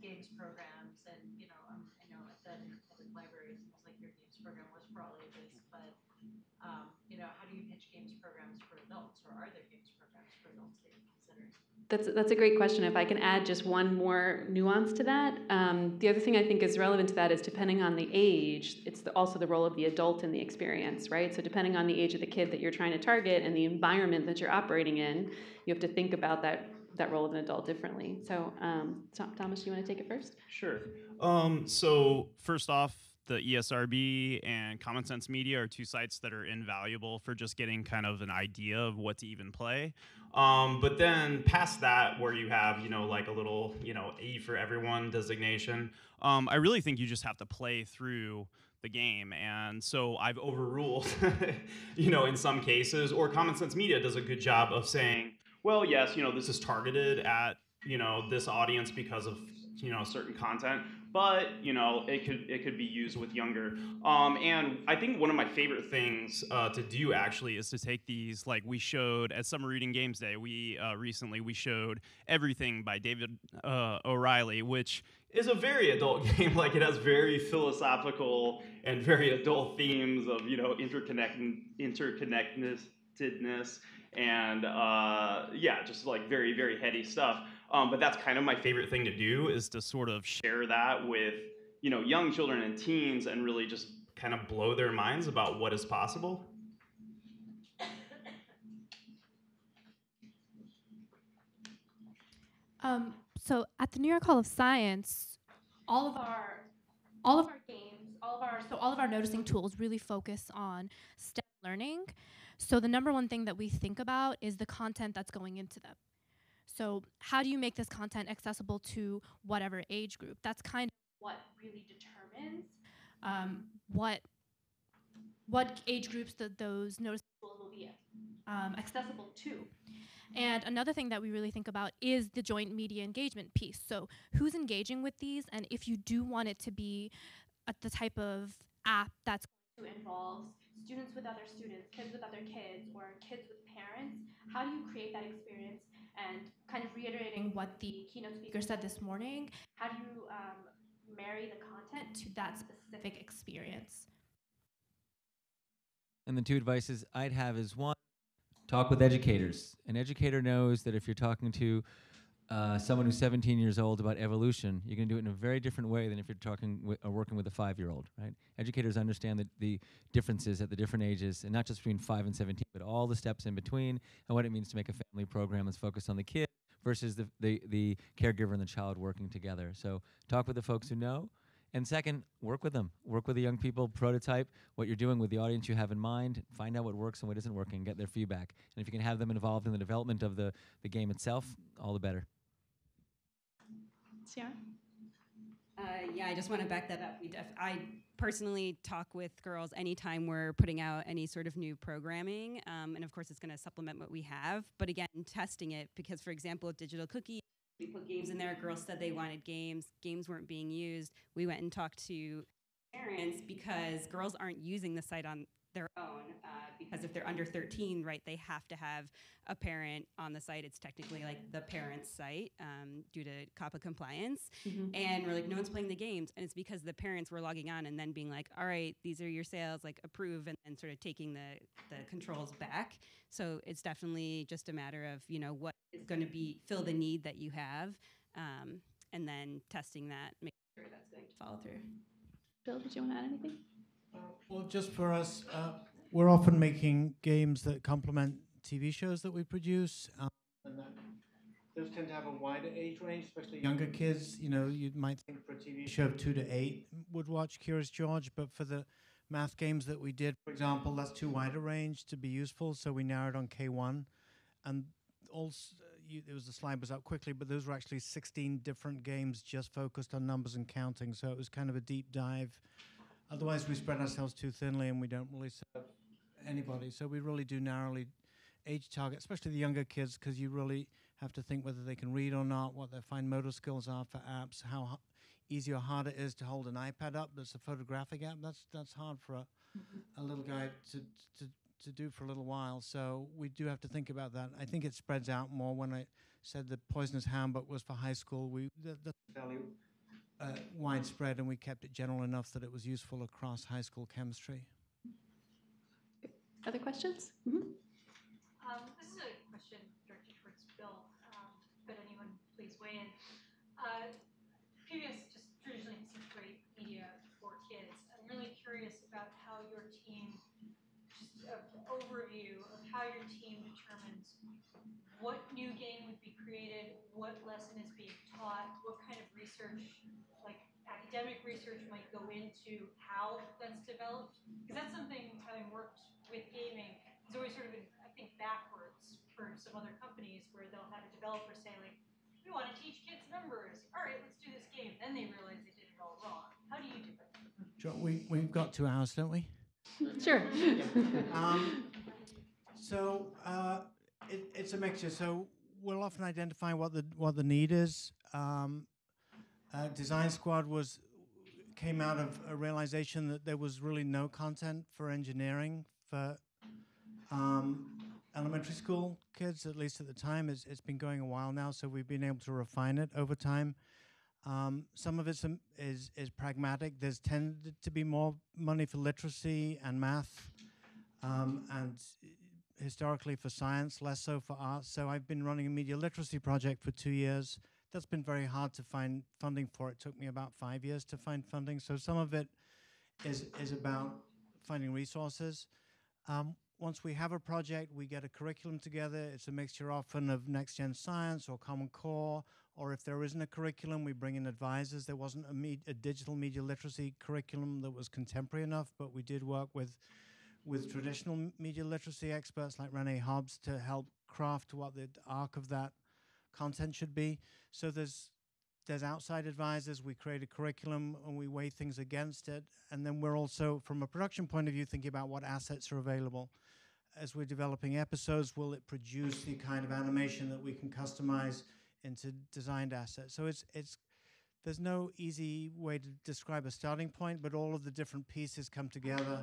games programs? And, you know, um, I know at the New York Public Library, it seems like your games program was for all ages, but, um, you know, how do you pitch games programs for adults, or are there games programs for adults that you consider? That's, that's a great question. If I can add just one more nuance to that. Um, the other thing I think is relevant to that is depending on the age, it's the, also the role of the adult in the experience, right? So depending on the age of the kid that you're trying to target and the environment that you're operating in, you have to think about that, that role of an adult differently. So um, Thomas, do you want to take it first? Sure. Um, so first off, the E S R B and Common Sense Media are two sites that are invaluable for just getting kind of an idea of what to even play. Um, but then past that, where you have, you know, like a little, you know, E for everyone designation, um, I really think you just have to play through the game. And so I've overruled, you know, in some cases, or Common Sense Media does a good job of saying, well, yes, you know, this is targeted at, you know, this audience because of, you know, certain content. But, you know, it could it could be used with younger. Um, and I think one of my favorite things uh, to do, actually, is to take these, like we showed at Summer Reading Games Day, we uh, recently, we showed Everything by David uh, O'Reilly, which is a very adult game. Like, it has very philosophical and very adult themes of, you know, interconnect interconnectedness and, uh, yeah, just like very, very heady stuff. Um, but that's kind of my favorite thing to do, is to sort of share that with, you know, young children and teens and really just kind of blow their minds about what is possible. Um, so at the New York Hall of Science, all of our, all of our games, all of our, so all of our noticing tools really focus on STEM learning. So the number one thing that we think about is the content that's going into them. So how do you make this content accessible to whatever age group? That's kind of what really determines um, what what age groups that those notice tools will be um, accessible to. And another thing that we really think about is the joint media engagement piece. So who's engaging with these, and if you do want it to be a, the type of app that's going to involve students with other students, kids with other kids, or kids with parents, how do you create that experience? And kind of reiterating what the keynote speaker said this morning, how do you um, marry the content to that specific experience? And the two advices I'd have is, one, talk with educators. An educator knows that if you're talking to uh, someone who's seventeen years old about evolution, you're going to do it in a very different way than if you're talking wi or working with a five-year-old, right? Educators understand the, the differences at the different ages, and not just between five and seventeen, but all the steps in between, and what it means to make a family program that's focused on the kid versus the, the, the caregiver and the child working together. So talk with the folks who know. And second, work with them. Work with the young people, prototype what you're doing with the audience you have in mind, find out what works and what isn't working, get their feedback. And if you can have them involved in the development of the, the game itself, all the better. Ciara? Uh, yeah, I just want to back that up. We def I personally talk with girls anytime we're putting out any sort of new programming. Um, and of course, it's going to supplement what we have. But again, testing it, because for example, with Digital Cookie, we put games in there. Girls said they wanted games. Games weren't being used. We went and talked to parents because girls aren't using the site on their own. Uh, because if they're under thirteen, right, they have to have a parent on the site. It's technically like the parent's site um, due to COPPA compliance. Mm-hmm. And we're like, no one's playing the games. And it's because the parents were logging on and then being like, all right, these are your sales, like approve, and then sort of taking the, the controls back. So it's definitely just a matter of, you know, what is going to be fill the need that you have, um, and then testing that, making sure that's going to follow through. Bill, did you want to add anything? Uh, well, just for us, uh, we're often making games that complement T V shows that we produce. Um, and that, those tend to have a wider age range, especially younger kids. You know, you might think for a T V show of two to eight would watch Curious George, but for the math games that we did, for example, that's too wide a range to be useful, so we narrowed on K one. And also, you, it was the slide was up quickly, but those were actually sixteen different games just focused on numbers and counting, so it was kind of a deep dive. Otherwise, we spread ourselves too thinly, and we don't really serve anybody. So we really do narrowly age target, especially the younger kids, because you really have to think whether they can read or not, what their fine motor skills are for apps, how ho easy or hard it is to hold an iPad up that's a photographic app. That's that's hard for a, a little guy to, to, to do for a little while. So we do have to think about that. I think it spreads out more. When I said the Poisonous Handbook was for high school, we th that's value. Uh, widespread, and we kept it general enough that it was useful across high school chemistry. Other questions? Mm-hmm. um, this is a question directed towards Bill, um, but anyone please weigh in. Uh, Curious just traditionally seems great media for kids. I'm really curious about how your team, just an overview of how your team determines what new game would be created, what lesson is being taught, what kind of research, like academic research might go into how that's developed. Because that's something, having worked with gaming, it's always sort of, been, I think, backwards for some other companies where they'll have a developer say, like, we want to teach kids numbers. All right, let's do this game. Then they realize they did it all wrong. How do you do it? Sure, we, we've got two hours, don't we? Sure. um, so uh, it, it's a mixture. So we'll often identify what the what the need is. Um, uh, Design Squad was. Came out of a realization that there was really no content for engineering for um, elementary school kids, at least at the time. It's, it's been going a while now, so we've been able to refine it over time. Um, some of it is, is pragmatic. There's tended to be more money for literacy and math, um, and historically for science, less so for arts. So I've been running a media literacy project for two years. That's been very hard to find funding for. It took me about five years to find funding. So some of it is, is about finding resources. Um, once we have a project, we get a curriculum together. It's a mixture often of Next Gen Science or Common Core, or if there isn't a curriculum, we bring in advisors. There wasn't a, med a digital media literacy curriculum that was contemporary enough, but we did work with, with traditional media literacy experts like Renee Hobbs to help craft what the arc of that content should be. So there's there's outside advisors, we create a curriculum and we weigh things against it, and then we're also, from a production point of view, thinking about what assets are available. As we're developing episodes, will it produce the kind of animation that we can customize into designed assets? So it's it's there's no easy way to describe a starting point, but all of the different pieces come together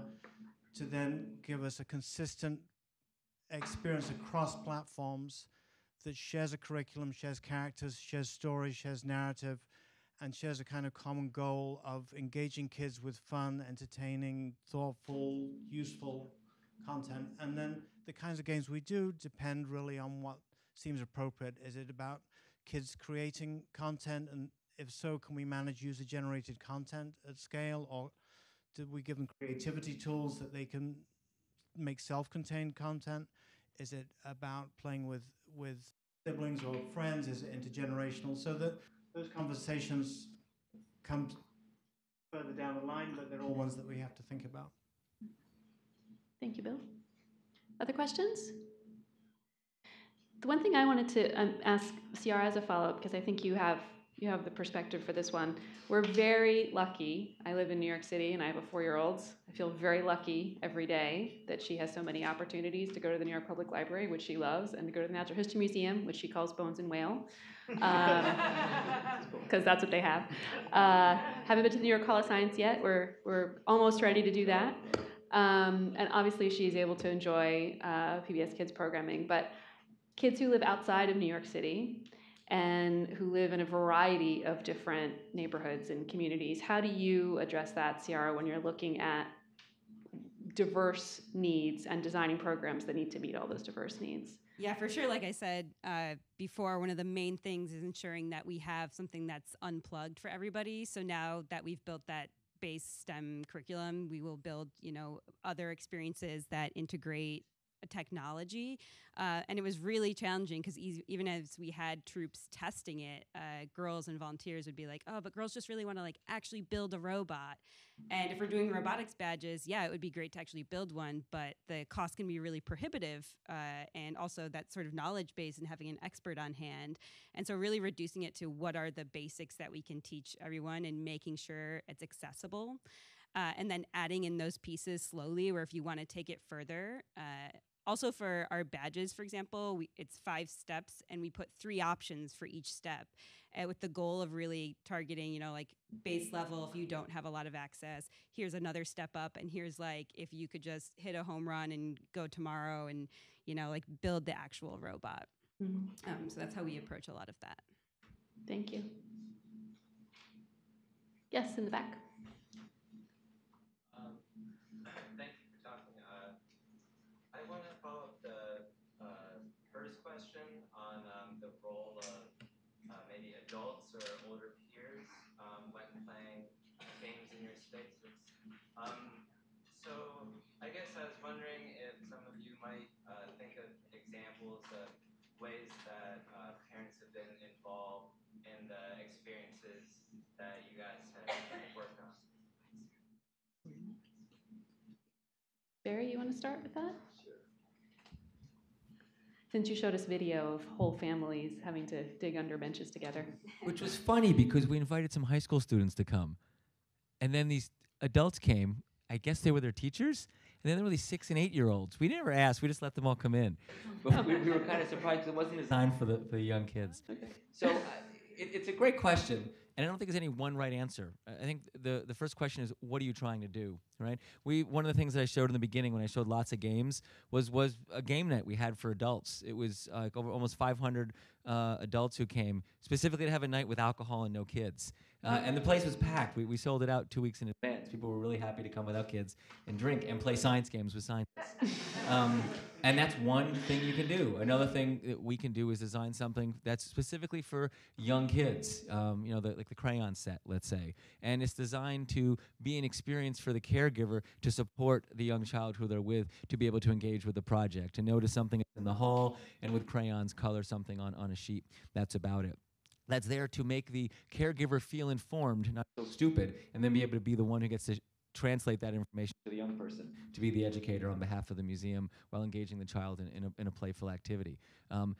to then give us a consistent experience across platforms that shares a curriculum, shares characters, shares stories, shares narrative, and shares a kind of common goal of engaging kids with fun, entertaining, thoughtful, useful content. And then the kinds of games we do depend really on what seems appropriate. Is it about kids creating content? And if so, can we manage user-generated content at scale? Or do we give them creativity tools that they can make self-contained content? Is it about playing with, with siblings or friends? Is it intergenerational? So that those conversations come further down the line, but they're all ones that we have to think about. Thank you, Bill. Other questions? The one thing I wanted to um, ask Ciara as a follow-up, because I think you have you have the perspective for this one. We're very lucky. I live in New York City, and I have a four-year-old. I feel very lucky every day that she has so many opportunities to go to the New York Public Library, which she loves, and to go to the Natural History Museum, which she calls Bones and Whale, because um, that's what they have. Uh, haven't been to the New York Hall of Science yet. We're, we're almost ready to do that. Um, and obviously, she's able to enjoy uh, P B S Kids programming. But kids who live outside of New York City and who live in a variety of different neighborhoods and communities, how do you address that, Ciara, when you're looking at diverse needs and designing programs that need to meet all those diverse needs? Yeah, for sure. Like I said uh, before, one of the main things is ensuring that we have something that's unplugged for everybody. So now that we've built that base STEM curriculum, we will build, you know, other experiences that integrate technology, uh, and it was really challenging because e even as we had troops testing it, uh, girls and volunteers would be like, oh, but girls just really want to like actually build a robot. And if we're doing robotics badges, yeah, it would be great to actually build one, but the cost can be really prohibitive, uh, and also that sort of knowledge base and having an expert on hand. And so really reducing it to what are the basics that we can teach everyone and making sure it's accessible, uh, and then adding in those pieces slowly where if you want to take it further. Uh, Also for our badges, for example, we, it's five steps and we put three options for each step uh, with the goal of really targeting, you know, like base level, if you don't have a lot of access, here's another step up, and here's like if you could just hit a home run and go tomorrow and, you know, like build the actual robot. Mm-hmm. um, so that's how we approach a lot of that. Thank you. Yes, in the back. Um, thank you for talking. Uh, I want to follow up the uh, first question on um, the role of uh, maybe adults or older peers um, when playing games in your spaces. Um, so I guess I was wondering if some of you might uh, think of examples of ways that uh, parents have been involved in the experiences that you guys have worked on. Barry, you want to start with that? Sure. Since you showed us video of whole families having to dig under benches together. Which was funny because we invited some high school students to come. And then these adults came. I guess they were their teachers. And then there were these six and eight-year-olds. We never asked. We just let them all come in. But we, we were kind of surprised because it wasn't designed for the, for the young kids. Okay. So uh, it, it's a great question. And I don't think there's any one right answer. I think the, the first question is, what are you trying to do, right? We, one of the things that I showed in the beginning when I showed lots of games was, was a game night we had for adults. It was uh, like over almost five hundred uh, adults who came specifically to have a night with alcohol and no kids. Uh, and the place was packed. We, we sold it out two weeks in advance. People were really happy to come without kids and drink and play science games with scientists. Um, and that's one thing you can do. Another thing that we can do is design something that's specifically for young kids, um, you know, the, like the crayon set, let's say. And it's designed to be an experience for the caregiver to support the young child who they're with to be able to engage with the project, to notice something in the hall and with crayons color something on, on a sheet. That's about it. That's there to make the caregiver feel informed, not feel stupid, and then be able to be the one who gets to translate that information to the young person, to be the educator on behalf of the museum while engaging the child in, in, a, in a playful activity. Um,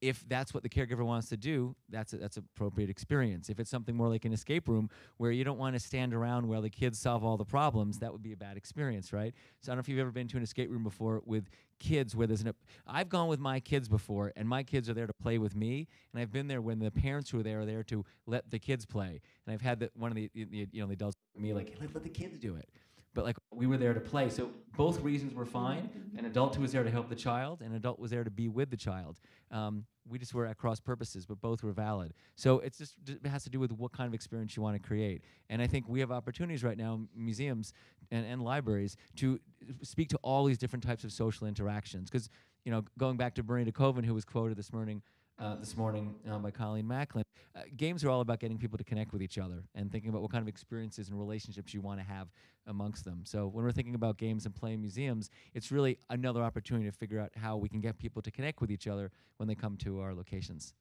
if that's what the caregiver wants to do, that's a, that's an appropriate experience. If it's something more like an escape room where you don't want to stand around while the kids solve all the problems, that would be a bad experience, right? So I don't know if you've ever been to an escape room before with kids where there's an, I've gone with my kids before and my kids are there to play with me, and I've been there when the parents who are there are there to let the kids play. And I've had the, one of the, you know, the adults with me like, let, let the kids do it. But like we were there to play, so both reasons were fine. An adult who was there to help the child, an adult was there to be with the child. Um, we just were at cross purposes, but both were valid. So it's just, it has to do with what kind of experience you want to create. And I think we have opportunities right now, museums and, and libraries, to speak to all these different types of social interactions. Because, you know, going back to Bernie de Koven, who was quoted this morning uh, this morning uh, by Colleen Macklin. Uh, games are all about getting people to connect with each other and thinking about what kind of experiences and relationships you want to have amongst them. So when we're thinking about games and playing museums, it's really another opportunity to figure out how we can get people to connect with each other when they come to our locations.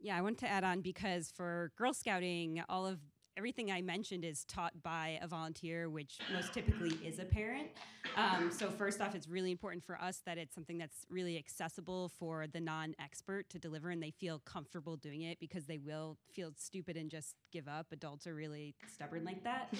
Yeah, I want to add on, because for Girl Scouting, all of everything I mentioned is taught by a volunteer, which most typically is a parent. Um, so first off, it's really important for us that it's something that's really accessible for the non-expert to deliver, and they feel comfortable doing it, because they will feel stupid and just give up. Adults are really stubborn like that.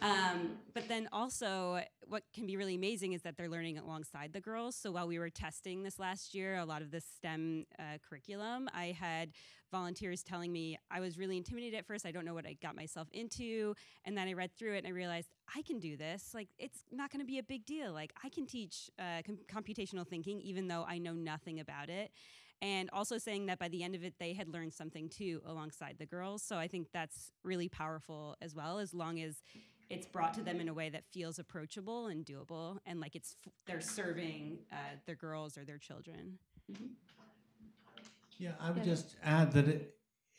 Um, but then also, what can be really amazing is that they're learning alongside the girls. So while we were testing this last year, a lot of the STEM uh, curriculum, I had volunteers telling me, I was really intimidated at first, I don't know what I got myself into, and then I read through it and I realized I can do this, like it's not going to be a big deal, like I can teach uh, com computational thinking even though I know nothing about it. And also saying that by the end of it they had learned something too alongside the girls, so I think that's really powerful as well, as long as it's brought to them in a way that feels approachable and doable, and like it's f they're serving uh, their girls or their children. Mm-hmm. Yeah, I would just add that it,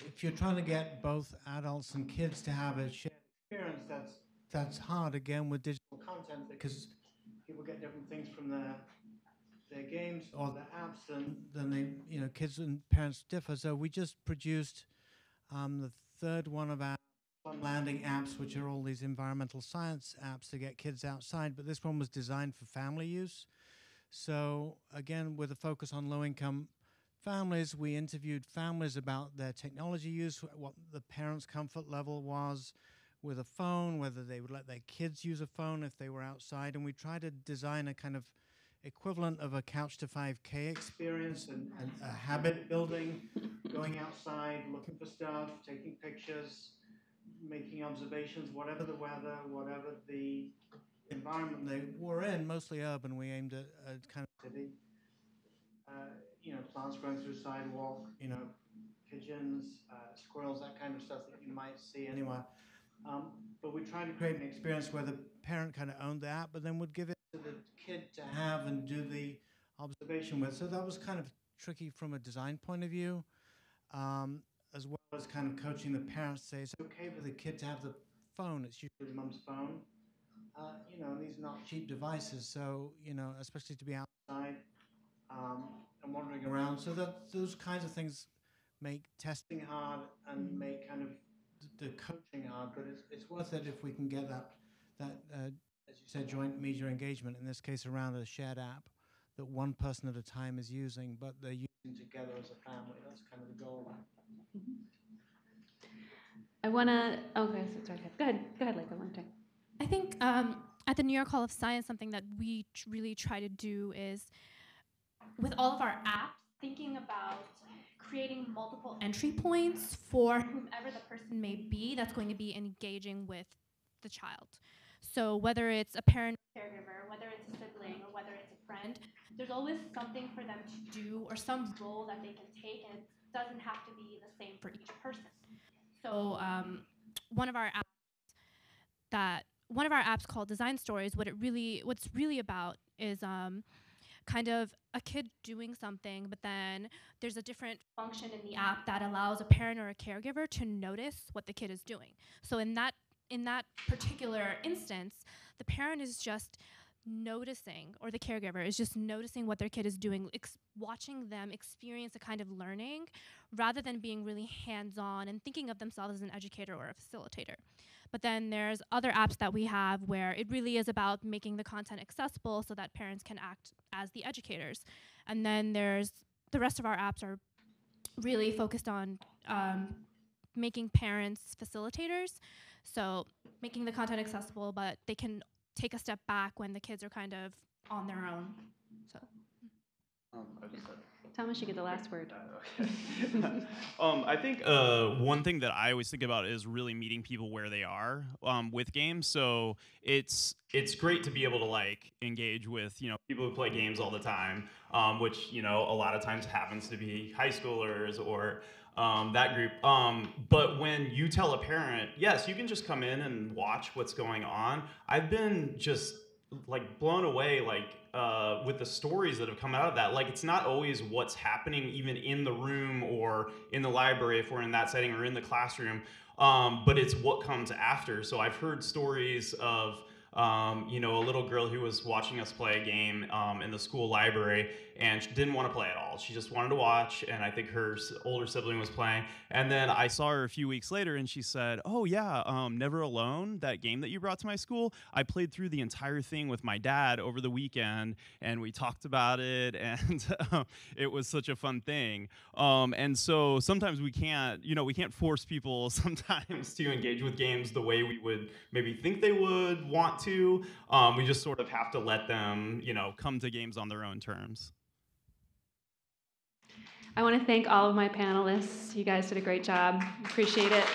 if you're trying to get both adults and kids to have a shared experience, that's that's hard again with digital content, because people get different things from their their games or their apps, and then they, you know, kids and parents differ. So we just produced um, the third one of our landing apps, which are all these environmental science apps to get kids outside. But this one was designed for family use. So again, with a focus on low income families, we interviewed families about their technology use, what the parents' comfort level was with a phone, whether they would let their kids use a phone if they were outside, and we tried to design a kind of equivalent of a couch to five K experience and, and a habit building, going outside, looking for stuff, taking pictures, making observations, whatever the weather, whatever the environment they were in, mostly urban. We aimed at a kind of city. Uh, you know, plants growing through sidewalk, you know, pigeons, uh, squirrels, that kind of stuff that you might see anywhere. Um, but we tried to create an experience where the parent kind of owned the app, but then would give it to the kid to have and do the observation with. So that was kind of tricky from a design point of view, um, as well as kind of coaching the parents to say, it's okay for the kid to have the phone. It's usually mom's phone. Uh, you know, and these are not cheap devices. So, you know, especially to be outside. Um, and wandering around, so that those kinds of things make testing hard and make kind of the coaching hard, but it's, it's worth it if we can get that, that uh, as you said, joint media engagement, in this case around a shared app that one person at a time is using, but they're using together as a family. That's kind of the goal. I want to, okay, so sorry, go ahead, go ahead, Laycca, one time. I think um, at the New York Hall of Science, something that we tr really try to do is, with all of our apps, thinking about creating multiple entry points for whomever the person may be that's going to be engaging with the child. So whether it's a parent caregiver, whether it's a sibling, or whether it's a friend, there's always something for them to do or some role that they can take, and it doesn't have to be the same for each person. So um, one of our apps that one of our apps called Design Stories, what it really what's really about is um, kind of a kid doing something, but then there's a different function in the app that allows a parent or a caregiver to notice what the kid is doing. So in that in that particular instance, the parent is just noticing, or the caregiver is just noticing what their kid is doing, ex watching them experience a kind of learning, rather than being really hands-on and thinking of themselves as an educator or a facilitator. But then there's other apps that we have where it really is about making the content accessible so that parents can act as the educators. And then there's the rest of our apps are really focused on um, making parents facilitators, so making the content accessible, but they can take a step back when the kids are kind of on their own. So, um, I just said Thomas should get the last word. Uh, okay. um, I think uh, one thing that I always think about is really meeting people where they are um, with games. So it's it's great to be able to like engage with you know people who play games all the time, um, which you know a lot of times happens to be high schoolers or Um, that group. Um, but when you tell a parent, yes, you can just come in and watch what's going on, I've been just like blown away, like uh, with the stories that have come out of that. Like, it's not always what's happening even in the room or in the library if we're in that setting, or in the classroom, um, but it's what comes after. So I've heard stories of, um, you know, a little girl who was watching us play a game um, in the school library, and she didn't want to play at all. She just wanted to watch, and I think her older sibling was playing. And then I saw her a few weeks later, and she said, oh, yeah, um, Never Alone, that game that you brought to my school, I played through the entire thing with my dad over the weekend, and we talked about it, and it was such a fun thing. Um, and so sometimes we can't, you know, we can't force people sometimes to engage with games the way we would maybe think they would want to. Um, we just sort of have to let them, you know, come to games on their own terms. I want to thank all of my panelists. You guys did a great job. Appreciate it.